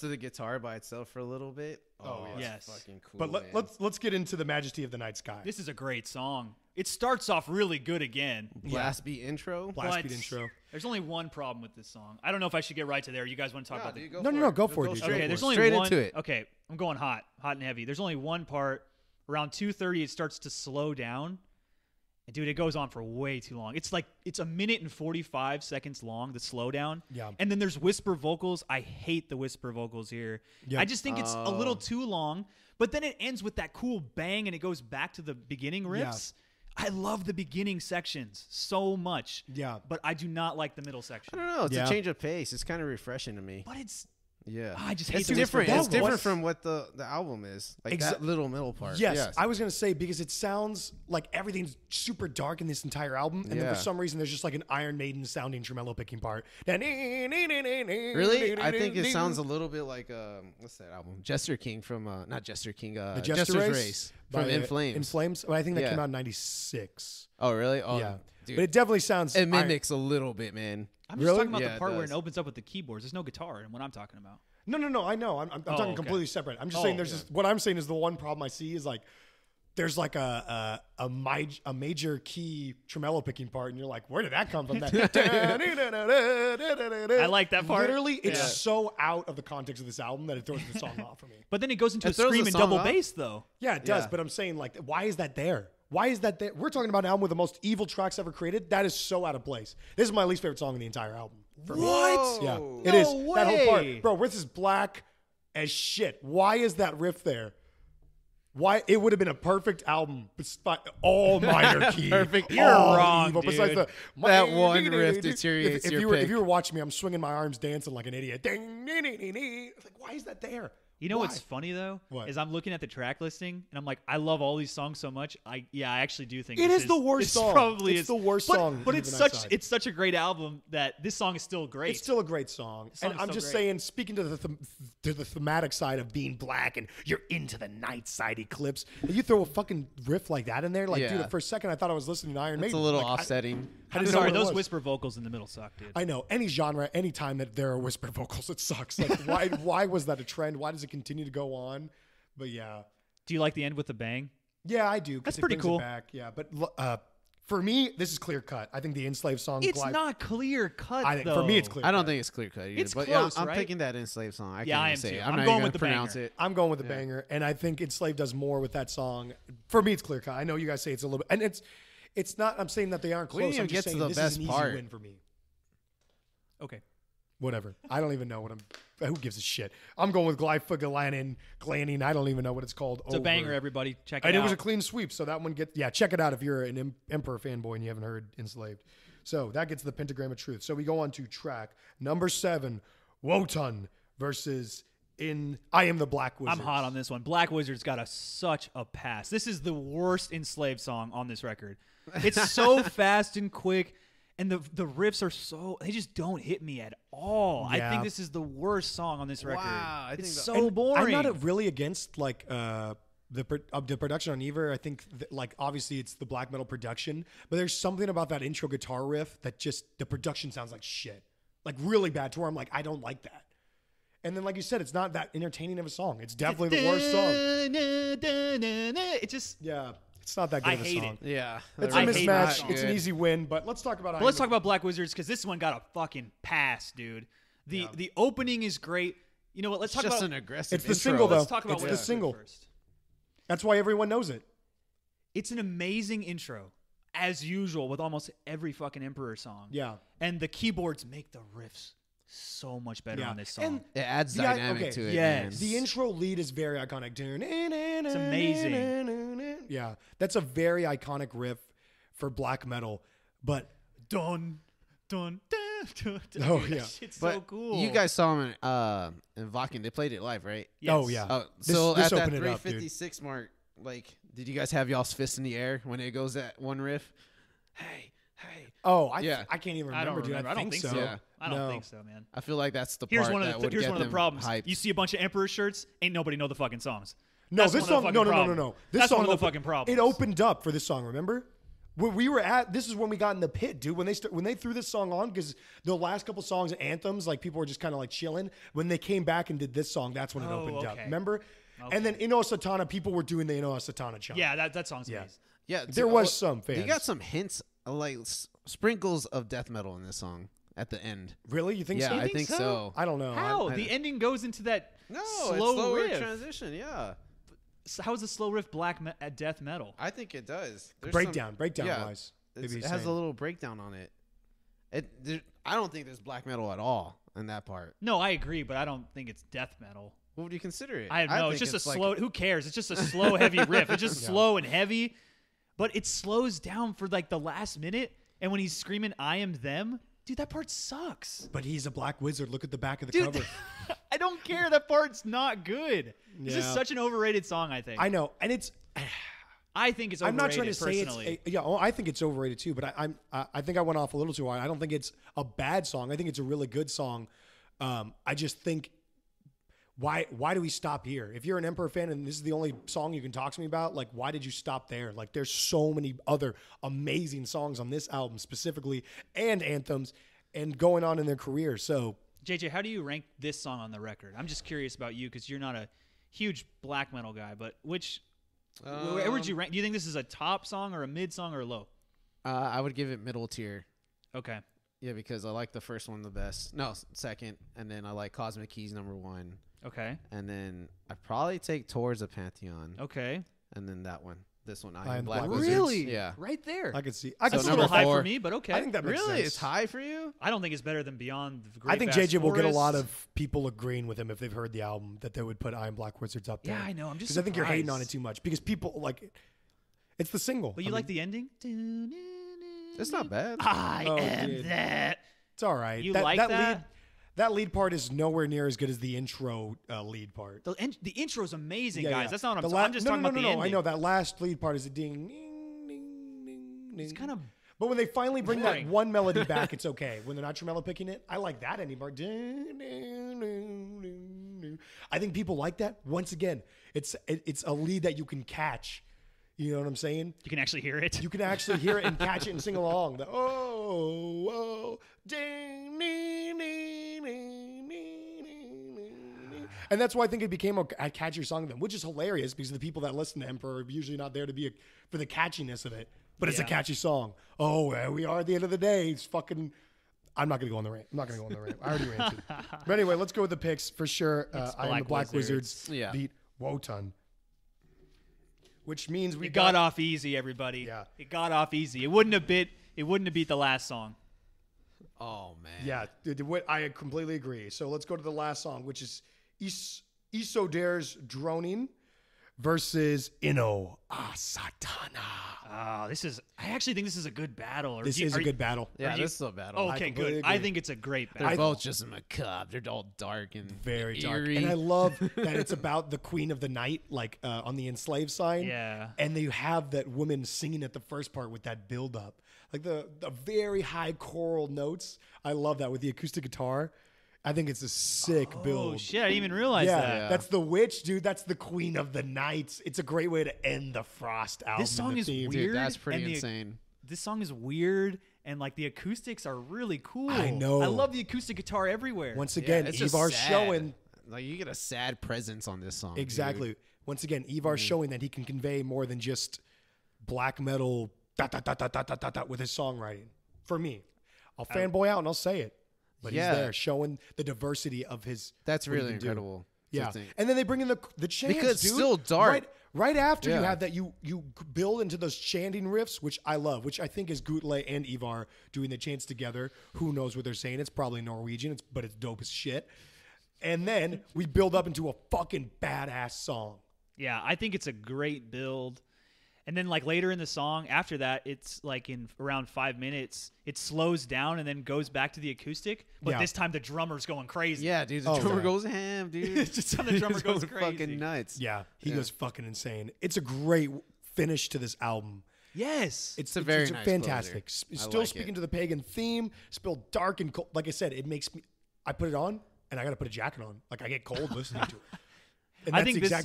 to the guitar by itself for a little bit. Oh, yes. Fucking cool. But let's get into the majesty of the night sky. This is a great song. It starts off really good again. Blast beat intro. Blast beat intro. There's only one problem with this song. I don't know if I should get right to there. You guys want to talk about it? No, go for it, dude. Okay, there's only one. Okay, I'm going hot and heavy. There's only one part. Around 2:30, it starts to slow down. And, dude, it goes on for way too long. It's like it's 1 minute and 45 seconds long, the slowdown. Yeah. And then there's whisper vocals. I hate the whisper vocals here. Yep. I just think it's a little too long. But then it ends with that cool bang, and it goes back to the beginning riffs. Yeah. I love the beginning sections so much. Yeah. But I do not like the middle section. I don't know. It's a change of pace. It's kind of refreshing to me. But it's... Yeah, I just hate it's different from what the album is. Like that little middle part. Yes, I was gonna say because it sounds like everything's super dark in this entire album, and then for some reason there's just like an Iron Maiden sounding tremolo picking part. Really, I think it sounds a little bit like what's that album? Jester King from not Jester King, the Jester's Race from In Flames. In Flames, well, I think that came out in '96. Oh really? Oh, yeah, dude. But it definitely sounds. It mimics a little bit, man. I'm just talking about the part where it opens up with the keyboards. There's no guitar in what I'm talking about. No. I know. I'm talking completely separate. I'm just saying there's this, what I'm saying is the one problem I see is like there's like a major key tremolo picking part, and you're like, where did that come from? I like that part. Literally, it's so out of the context of this album that it throws the song off for me. But then it goes into a scream and double bass, though. Yeah, it does. But I'm saying like, why is that there? Why is that there? We're talking about an album with the most evil tracks ever created. That is so out of place. This is my least favorite song in the entire album. What? Yeah, no it is. Way. That whole part. Bro, this is black as shit. Why is that riff there? Why? It would have been a perfect album. All minor key. Perfect. You're wrong, evil, dude. Besides that one riff deteriorates your pick. If you were watching me, I'm swinging my arms dancing like an idiot. Ding, ding, ding, ding, ding. Like, why is that there? You know what's funny though? What? Is I'm looking at the track listing and I'm like, I love all these songs so much. I actually do think it is the worst song. Probably it's the worst song. But it's such a great album that this song is still great. It's still a great song. And I'm just saying, speaking to the thematic side of being black and you're into the night side eclipse, you throw a fucking riff like that in there, like dude, for a second I thought I was listening to Iron Maiden. It's a little offsetting. I'm sorry, those whisper vocals in the middle suck, dude. I know. Any genre, any time that there are whisper vocals, it sucks. Like, why was that a trend? Why does it continue to go on? But yeah. Do you like the end with the bang? Yeah, I do. That's pretty cool. Back. Yeah, but for me, this is clear cut. I think the Enslaved song. It's not clear cut. I think though. For me, it's clear. I don't think it's clear cut. Either, it's but close, I'm picking that Enslaved song. I can't even say it. I'm not going with the banger. I'm going with the banger, and I think Enslaved does more with that song. For me, it's clear cut. I know you guys say it's a little bit, and it's not. I'm saying that they aren't close. I'm just saying this is an easy win for me. Okay. Whatever. I don't even know what who gives a shit? I'm going with Glyphagalanin. I don't even know what it's called. It's a banger, everybody. Check it out. And it was a clean sweep, so that one check it out if you're an Emperor fanboy and you haven't heard Enslaved. So that gets the Pentagram of Truth. So we go on to track number 7, Wotan versus I Am the Black Wizard. I'm hot on this one. Black Wizard's got such a pass. This is the worst Enslaved song on this record. It's so fast and quick. And the riffs are they just don't hit me at all. Yeah. I think this is the worst song on this record. Wow, it's so boring. I'm not really against like the production on Ivar. I think like obviously it's the black metal production, but there's something about that intro guitar riff that just the production sounds like shit, like really bad. To where I'm like, I don't like that. And then like you said, it's not that entertaining of a song. It's definitely the worst song. It just It's not that good of a song. It. Yeah. It's a mismatch. It's an easy win, but let's talk about let's talk about Black Wizards because this one got a fucking pass, dude. The opening is great. You know what? Let's talk about an aggressive intro. It's the single, though. Let's talk about the single. First. That's why everyone knows it. It's an amazing intro, as usual, with almost every fucking Emperor song. Yeah. And the keyboards make the riffs so much better on this song. And it adds dynamic to it. Yes. The intro lead is very iconic. It's amazing. Yeah. That's a very iconic riff for black metal. But dun, dun, dun, dun. Oh, yeah. It's so cool. You guys saw him in Wacken. They played it live, right? Yes. Oh, yeah. So this at that 356 mark, like, did you guys have y'all's fists in the air when it goes at one riff? Hey. Oh, I can't even remember, dude. I don't think so. Yeah. I don't think so, man. I feel like that's the part that would get them hyped. Here's one of the problems. You see a bunch of Emperor shirts, ain't nobody know the fucking songs. No, that's this song. No. This that's song one of the fucking problems. It opened up for this song. Remember, where we were at. This is when we got in the pit, dude. When they threw this song on, because the last couple songs and anthems, like people were just kind of like chilling. When they came back and did this song, that's when it opened up. Remember, and then Ino Satana, people were doing the Ino Satana chant. Yeah, that song's amazing. Yeah, there was some fans. You got some hints, like sprinkles of death metal in this song at the end. Really? You think so? Yeah, I think so. I don't know. How? The ending goes into that slower transition, yeah. How is a slow riff black death metal? I think it does. There's breakdown-wise. Yeah, it has a little breakdown on it. I don't think there's black metal at all in that part. No, I agree, but I don't think it's death metal. What would you consider it? I don't know. It's just a slow... Who cares? It's just a slow, heavy riff. It's just slow and heavy, but it slows down for like the last minute, and when he's screaming, I am them... Dude, that part sucks. But he's a black wizard. Look at the back of the cover. I don't care. That part's not good. Yeah. This is such an overrated song, I think. I know. And it's... I think it's overrated, I'm not trying to personally. Say it's... I think it's overrated, too. But I think I went off a little too hard. I don't think it's a bad song. I think it's a really good song. I just think... Why do we stop here? If you're an Emperor fan and this is the only song you can talk to me about, like, why did you stop there? Like, there's so many other amazing songs on this album specifically, and anthems, and going on in their career. So, JJ, how do you rank this song on the record? I'm just curious about you because you're not a huge black metal guy, but where would you rank? Do you think this is a top song or a mid song or low? I would give it middle tier. Okay. Yeah, because I like the first one the best. No, second, and then I like Cosmic Keys #1. Okay. And then I probably take Towards a Pantheon. Okay. And then that one. This one, I Am Black Wizards. Really? Yeah. Right there. I could see. That's a little high for me, but okay. I think that makes sense. Really? It's high for you? I don't think it's better than Beyond the Great Vast Forest. I think JJ will get a lot of people agreeing with him if they've heard the album that they would put I Am Black Wizards up there. Yeah, I know. I'm just because I think you're hating on it too much because people like it's the single. But you like the ending? It's not bad. I am that. It's all right. You like that? That lead part is nowhere near as good as the intro lead part. The intro is amazing, guys. Yeah. That's not what I'm talking about. I'm just talking about the ending. I know. That last lead part is a ding, ding, ding, ding, ding. It's kind of... But when they finally bring that one melody back, it's okay. When they're not tremolo picking it, I like that ending part. I think people like that. Once again, it's a lead that you can catch. You know what I'm saying? You can actually hear it. You can actually hear it and catch it and sing along. The ding, ding, ding, ding, ding, ding. And that's why I think it became a catchier song to them, which is hilarious because the people that listen to Emperor are usually not there to be for the catchiness of it. But it's a catchy song. Oh, we are at the end of the day. It's fucking... I'm not going to go on the rant. I already ranted. But anyway, let's go with the picks for sure. I Am the Black Wizards beat Wotan. Which means we got off easy, everybody. Yeah. It got off easy. It wouldn't have beat the last song. Oh man. Yeah, I completely agree. So let's go to the last song, which is Isodair's Droning versus Ino Satana. Oh, this is I actually think this is a good battle. This is a good battle. Yeah, this is a battle. Okay, good. I think it's a great battle. They're both just macabre. They're all dark and very eerie. Dark. And I love that it's about the Queen of the Night, like on the Enslaved side. Yeah. And they have that woman singing at the first part with that build up. Like the very high choral notes. I love that with the acoustic guitar. I think it's a sick build. Oh, shit. I didn't even realize that. Yeah, that's the witch, dude. That's the Queen of the Nights. It's a great way to end the Frost album. This song is weird. Dude, that's pretty insane. This song is weird, and like the acoustics are really cool. I know. I love the acoustic guitar everywhere. Once again, Ivar's showing. Like, you get a sad presence on this song. Exactly. Dude. Once again, Ivar's showing that he can convey more than just black metal with his songwriting. For me. I'll fanboy out and I'll say it. But he's there showing the diversity of his. That's really incredible. Yeah. And then they bring in the chants, because it's still dark. Right after you have that, you build into those chanting riffs, which I love, which I think is Grutle and Ivar doing the chants together. Who knows what they're saying? It's probably Norwegian, but it's dope as shit. And then we build up into a fucking badass song. Yeah, I think it's a great build. And then, like, later in the song, after that, it's, like, in around 5 minutes, it slows down and then goes back to the acoustic. But this time, the drummer's going crazy. Yeah, dude. The drummer goes ham, dude. It's just how the drummer goes crazy. Fucking nuts. Yeah. He goes fucking insane. It's a great finish to this album. Yes. It's a very nice fantastic. Still like speaking to the pagan theme. Still dark and cold. Like I said, it makes me... I put it on, and I got to put a jacket on. Like, I get cold listening to it. And I think this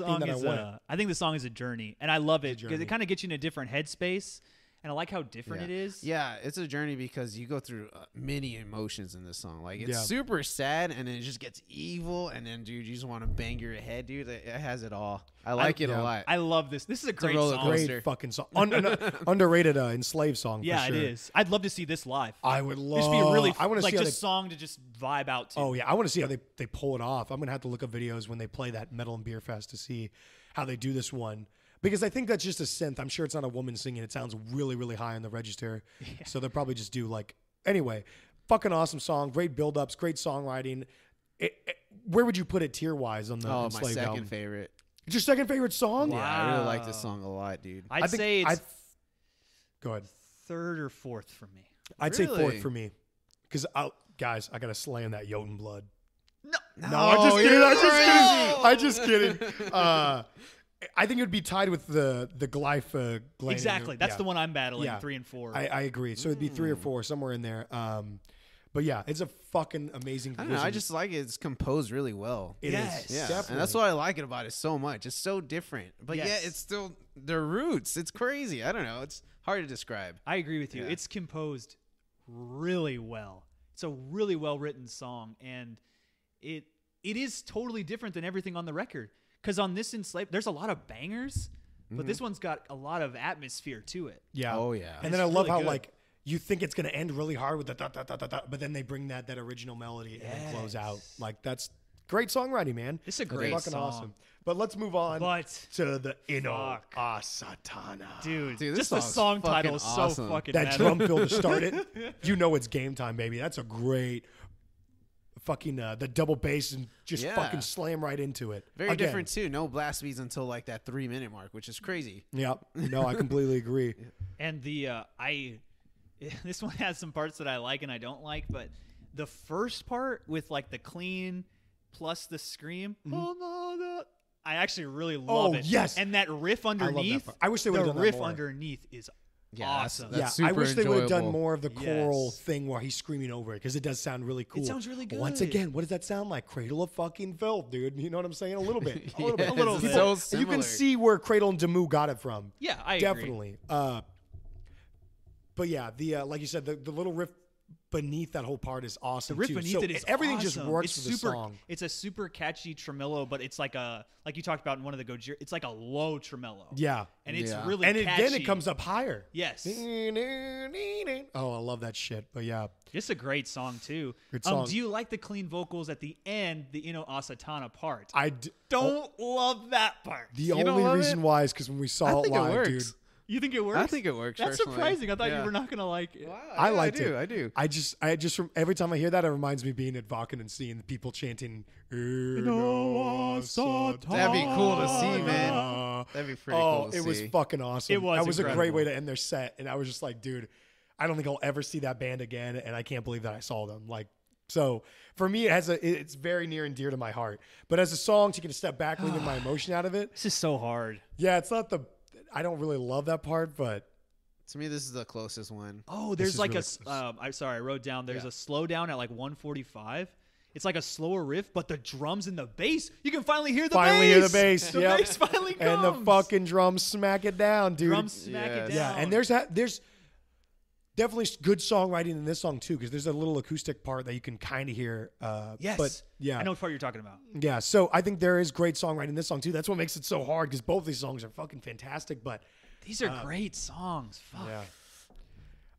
song is a journey, and I love it because it kind of gets you in a different headspace, and I like how different it is. Yeah, it's a journey because you go through many emotions in this song. Like, it's super sad, and then it just gets evil, and then, dude, you just want to bang your head, dude. It has it all. I like it a lot. I love this. This is a great song. Great fucking song. Underrated Enslaved song. Yeah, for sure. It is. I'd love to see this live. I would love. This would be a really song to just vibe out to. Oh yeah, I want to see how they pull it off. I'm gonna have to look up videos when they play that Metal and Beer Fest to see how they do this one. Because I think that's just a synth. I'm sure it's not a woman singing. It sounds really, really high on the register. Yeah. So they'll probably just do like... Anyway, fucking awesome song. Great build-ups. Great songwriting. Where would you put it tier-wise on the Enslaved album? Oh, my second favorite. It's your second favorite song? Wow. Yeah, I really like this song a lot, dude. Go ahead. Third or fourth for me. I'd say fourth for me. Because, guys, I got to slay on that Jotunblood. No, I'm just kidding. I'm just kidding. I think it would be tied with the Glyph. Exactly. That's the one I'm battling, 3 and 4. I agree. So it'd be 3 or 4, somewhere in there. But yeah, it's a fucking amazing version. I just like it. It's composed really well. It is. Yeah. Definitely. And that's what I like it about it so much. It's so different. But yeah, it's still their roots. It's crazy. I don't know. It's hard to describe. I agree with you. Yeah. It's composed really well. It's a really well-written song. And it is totally different than everything on the record. Because on this Enslaved, there's a lot of bangers, but this one's got a lot of atmosphere to it. Yeah. Oh, yeah. And then I love how, like, you think it's going to end really hard with the da-da-da-da-da, but then they bring that original melody and close out. Like, that's great songwriting, man. It's a great song. Fucking awesome. But let's move on to the Ino a Satana. Dude, just the song title is so fucking metal. That drum fill to start it, you know it's game time, baby. That's a great... Fucking the double bass and just fucking slam right into it. Very different too. No blast beats until like that 3-minute mark, which is crazy. Yep. No, I completely agree. And the this one has some parts that I like and I don't like, but the first part with like the clean plus the scream. Oh no, no. I actually really love it. Yes. And that riff underneath. I wish they would have done that more. The riff underneath is awesome. That's I wish they would have done more of the choral thing where he's screaming over it, because it does sound really cool. It sounds really good. Once again, what does that sound like? Cradle of fucking Filth, dude. You know what I'm saying? A little bit. A little bit. So you can see where Cradle and Demu got it from. Yeah, I definitely agree. But yeah, like you said, the little riff beneath that whole part is awesome. The riff beneath it is everything awesome. Just works for the song. It's a super catchy tremolo, but it's like like you talked about in one of the Gojira, it's like a low tremolo. Yeah, and it's really catchy. Then it comes up higher. Yes. Oh, I love that shit. But yeah, it's a great song too. Good song. Do you like the clean vocals at the end, the Ino a Satana part? I don't love that part. The only reason why is because when we saw it live, dude. You think it works? I think it works. That's surprising. I thought you were not going to like it. Wow, I liked it. I do. I just every time I hear that, it reminds me of being at Wacken and seeing people chanting. No, that'd be cool to see, man. That'd be pretty cool to see. It was fucking awesome. It was. That was a great way to end their set, and I was just like, dude, I don't think I'll ever see that band again, and I can't believe that I saw them. Like, so for me, it's very near and dear to my heart. But as a song, taking a step back, leaving my emotion out of it. This is so hard. Yeah, it's not I don't really love that part, but to me, this is the closest one. Oh, there's like really I'm sorry, I wrote down. There's a slowdown at like 145. It's like a slower riff, but the drums and the bass, you can finally hear the bass. Finally hear the bass. The bass finally comes. And the fucking drums smack it down, dude. Drums smack it down. Yeah, and there's definitely good songwriting in this song too, because there's a little acoustic part that you can kind of hear. Yes. But yeah, I know what part you're talking about. Yeah. So I think there is great songwriting in this song too. That's what makes it so hard, because both these songs are fucking fantastic. But these are great songs. Fuck. Yeah.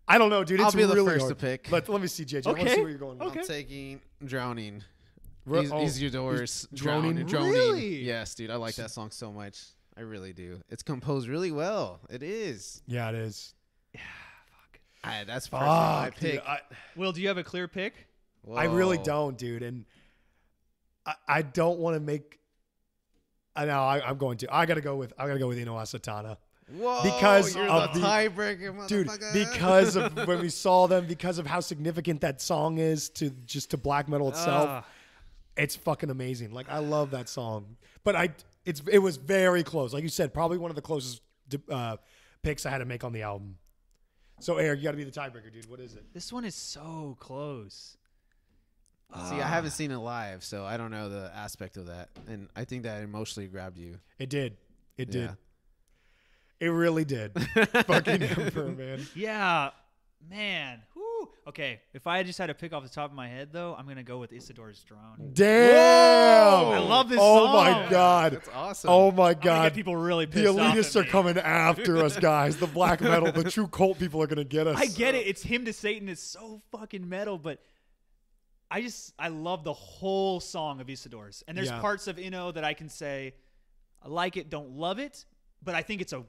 I don't know, dude. It's really hard. I'll be the first to pick. Let me see, JJ. Okay. I want to see where you're going. Okay. I'm taking Drowning. Isidore's Drowning. Really? Yes, dude. I like that song so much. I really do. It's composed really well. It is. Yeah, it is. Yeah. That's my pick. Will, do you have a clear pick? Whoa. I really don't, dude. And I don't want to make. I gotta go with Ino a Satana. Whoa! Because you're of the tiebreaker, dude. Because of when we saw them, because of how significant that song is to black metal itself. It's fucking amazing. Like, I love that song, but it was very close. Like you said, probably one of the closest picks I had to make on the album. So, Eric, you got to be the tiebreaker, dude. What is it? This one is so close. See, I haven't seen it live, so I don't know the aspect of that. And I think that emotionally grabbed you. It did. It did. Yeah. It really did. Fucking Emperor, man. Yeah, man. Woo. Okay, if I just had to pick off the top of my head, though, I'm going to go with Isidore's Throne. Damn! Whoa! I love this song. Oh, my God. That's awesome. Oh, my God. I'm gonna get people really pissed off. The elitists are coming after us, guys. The black metal, the true cult people are going to get us. I get it. It's Hymn to Satan. It's so fucking metal, but... I love the whole song of Isidore's. And there's parts of Inno that I can say, I like it, don't love it, but I think it's a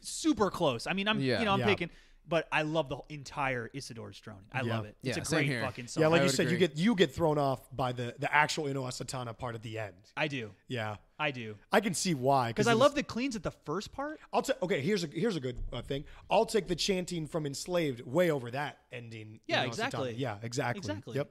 super close. I mean, I'm picking, but I love the entire Isidore's Throne. I love it. It's a great fucking song. Yeah, like you said, you get thrown off by the actual Inno Asatana part at the end. I do. Yeah. I do. I can see why. Because I love the cleans at the first part. Okay, here's a good thing. I'll take the chanting from Enslaved way over that ending. Yeah, exactly. Yeah, exactly. Exactly. Yep.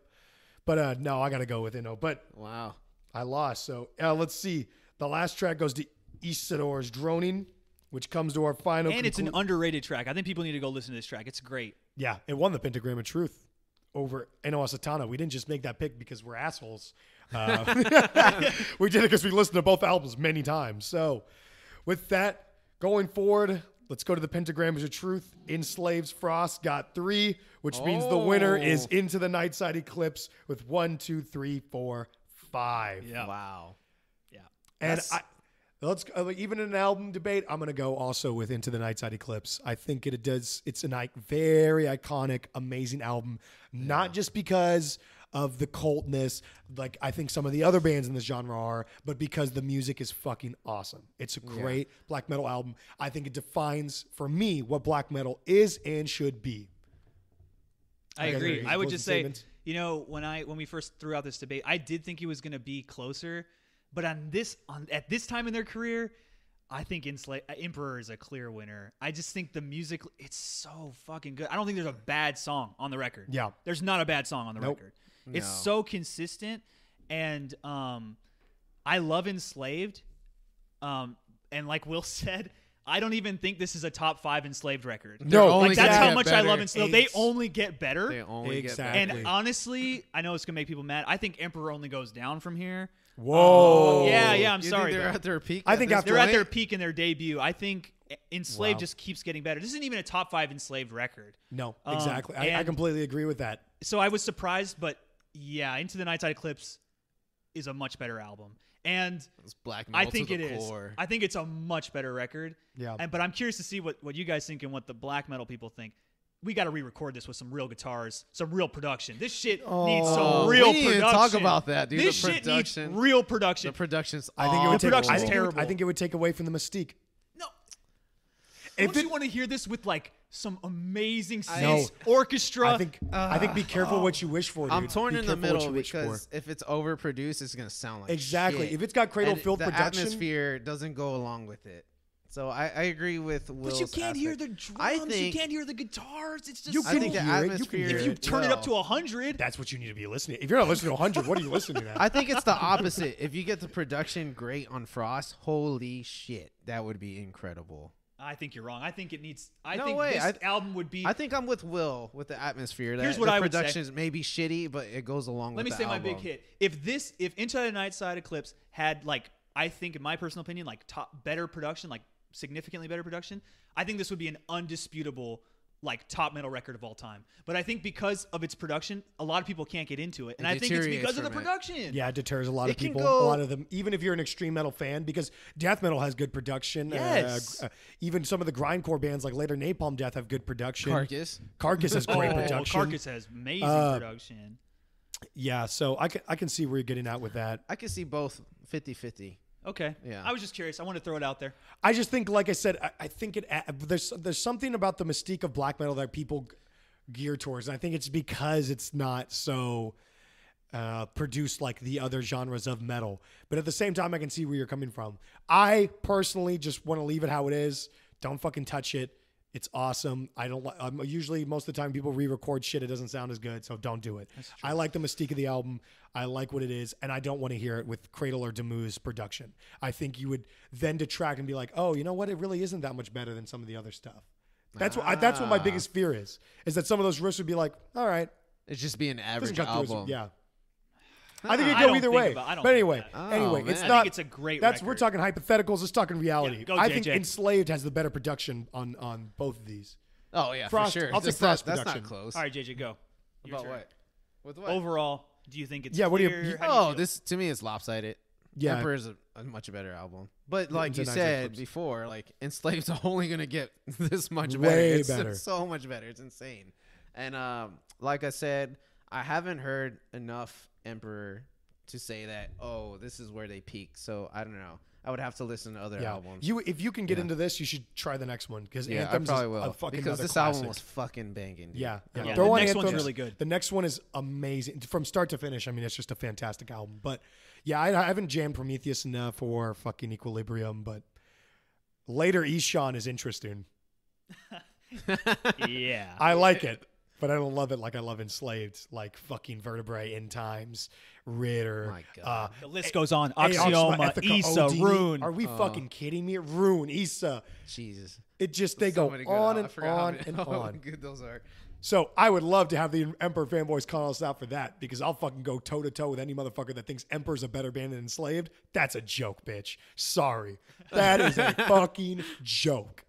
But no, I got to go with Inno. But wow, I lost. So let's see. The last track goes to Isidore's Droning, which comes to our final. And it's an underrated track. I think people need to go listen to this track. It's great. Yeah, it won the Pentagram of Truth over Inno Asatana. We didn't just make that pick because we're assholes. We did it because we listened to both albums many times. So with that, going forward, let's go to the Pentagram of Truth. Enslaved's Frost got 3, which means the winner is Into the Nightside Eclipse with 1, 2, 3, 4, 5. Yeah. Wow. Yeah. And even in an album debate, I'm going to go also with Into the Nightside Eclipse. I think it does. It's a very iconic, amazing album, not just because of the cultness, like I think some of the other bands in this genre are, but because the music is fucking awesome. It's a great black metal album. I think it defines, for me, what black metal is and should be. I agree. I would just say, when we first threw out this debate, I did think he was going to be closer, but at this time in their career, I think Emperor is a clear winner. I just think the music, it's so fucking good. I don't think there's a bad song on the record. Yeah. There's not a bad song on the record. No. It's so consistent, and I love Enslaved, and like Will said, I don't even think this is a top 5 Enslaved record. No, like that's how much I love Enslaved. They only get better. They only get better. And honestly, I know it's gonna make people mad. I think Emperor only goes down from here. Whoa. Yeah. I'm sorry. They're at their peak. I think they're at their peak in their debut. I think Enslaved just keeps getting better. This isn't even a top 5 Enslaved record. No, exactly. I completely agree with that. So I was surprised, but yeah, Into the Nightside Eclipse is a much better album. And black metal, I think it is. Core. I think it's a much better record. Yeah. But I'm curious to see what you guys think and what the black metal people think. We got to re-record this with some real guitars, some real production. This shit needs some real production. We need to talk about that, dude. This shit needs real production. The production's terrible. I think it would take away from the mystique. No. Don't you want to hear this with like some amazing orchestra? I think be careful what you wish for, dude. I'm torn in the middle because if it's overproduced, it's going to sound like shit. If it's got Cradle of Filth production. The atmosphere doesn't go along with it. So I agree with Will's. But you can't hear the drums. You can't hear the guitars. It's just if you turn it up to 100. That's what you need to be listening to. If you're not listening to 100, what are you listening to? I think it's the opposite. If you get the production great on Frost, holy shit, that would be incredible. I think you're wrong. I think it needs. Album would be. I think I'm with Will with the atmosphere. Here's what I would say. The productions may be shitty, but it goes along with the album. Let me say my big hit. If Into the Nightside Eclipse had, like, I think in my personal opinion, like better production, like significantly better production, I think this would be an undisputable, like, top metal record of all time. But I think because of its production, a lot of people can't get into it. And I think it's because of the production. Yeah, it deters a lot of people. A lot of them, even if you're an extreme metal fan, because death metal has good production. Yes. Even some of the grindcore bands, like later Napalm Death, have good production. Carcass has great production. Carcass has amazing production. Yeah, so I can see where you're getting at with that. I can see both 50-50. Okay. Yeah. I was just curious. I want to throw it out there. I just think, like I said, I think there's something about the mystique of black metal that people gear towards. And I think it's because it's not so produced like the other genres of metal. But at the same time, I can see where you're coming from. I personally just want to leave it how it is. Don't fucking touch it. It's awesome. Usually most of the time people re-record shit. It doesn't sound as good, so don't do it. I like the mystique of the album. I like what it is, and I don't want to hear it with Cradle or Demu's production. I think you would then detract and be like, oh, you know what? It really isn't that much better than some of the other stuff. That's what my biggest fear is that some of those riffs would be like, all right. It's just be an average album. Yeah. I think it'd go either way. But anyway, it's not. I think it's a great record. We're talking hypotheticals. Let's talk in reality. Yeah, I think Enslaved has the better production on both of these. Oh yeah, Frost, for sure. I'll take Frost production. That's not close. All right, JJ, go. About what? With what? Overall, do you think it's clear? What do you? Oh, this to me is lopsided. Yeah, Emperor is a much better album. But like you said before, like Enslaved's only gonna get this much better. Way better. It's so much better. It's insane. And like I said, I haven't heard enough Emperor to say that, oh, this is where they peak. So I don't know. I would have to listen to other albums. If you can get into this, you should try the next one because Anthems I probably will. Because this classic album was fucking banging. Dude. Yeah. The next one's really good. The next one is amazing from start to finish. I mean, it's just a fantastic album. But yeah, I haven't jammed Prometheus enough or fucking Equilibrium, but later Ihsahn is interesting. Yeah, I like it, but I don't love it like I love Enslaved, like fucking Vertebrae, In Times, RIITIIR. My God. The list goes on. Axioma, Issa, Rune. Are we fucking kidding me? Rune, Issa. Jesus. It just, they go on and on and on. Good those are. So I would love to have the Emperor fanboys call us out for that because I'll fucking go toe to toe with any motherfucker that thinks Emperor's a better band than Enslaved. That's a joke, bitch. Sorry. That is a fucking joke.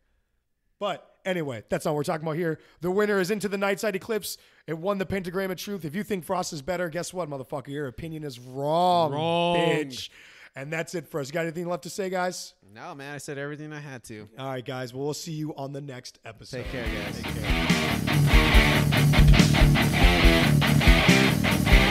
But anyway, that's not what we're talking about here. The winner is Into the Nightside Eclipse. It won the Pentagram of Truth. If you think Frost is better, guess what, motherfucker? Your opinion is wrong, bitch. And that's it for us. You got anything left to say, guys? No, man. I said everything I had to. All right, guys. Well, we'll see you on the next episode. Take care, guys. Take care.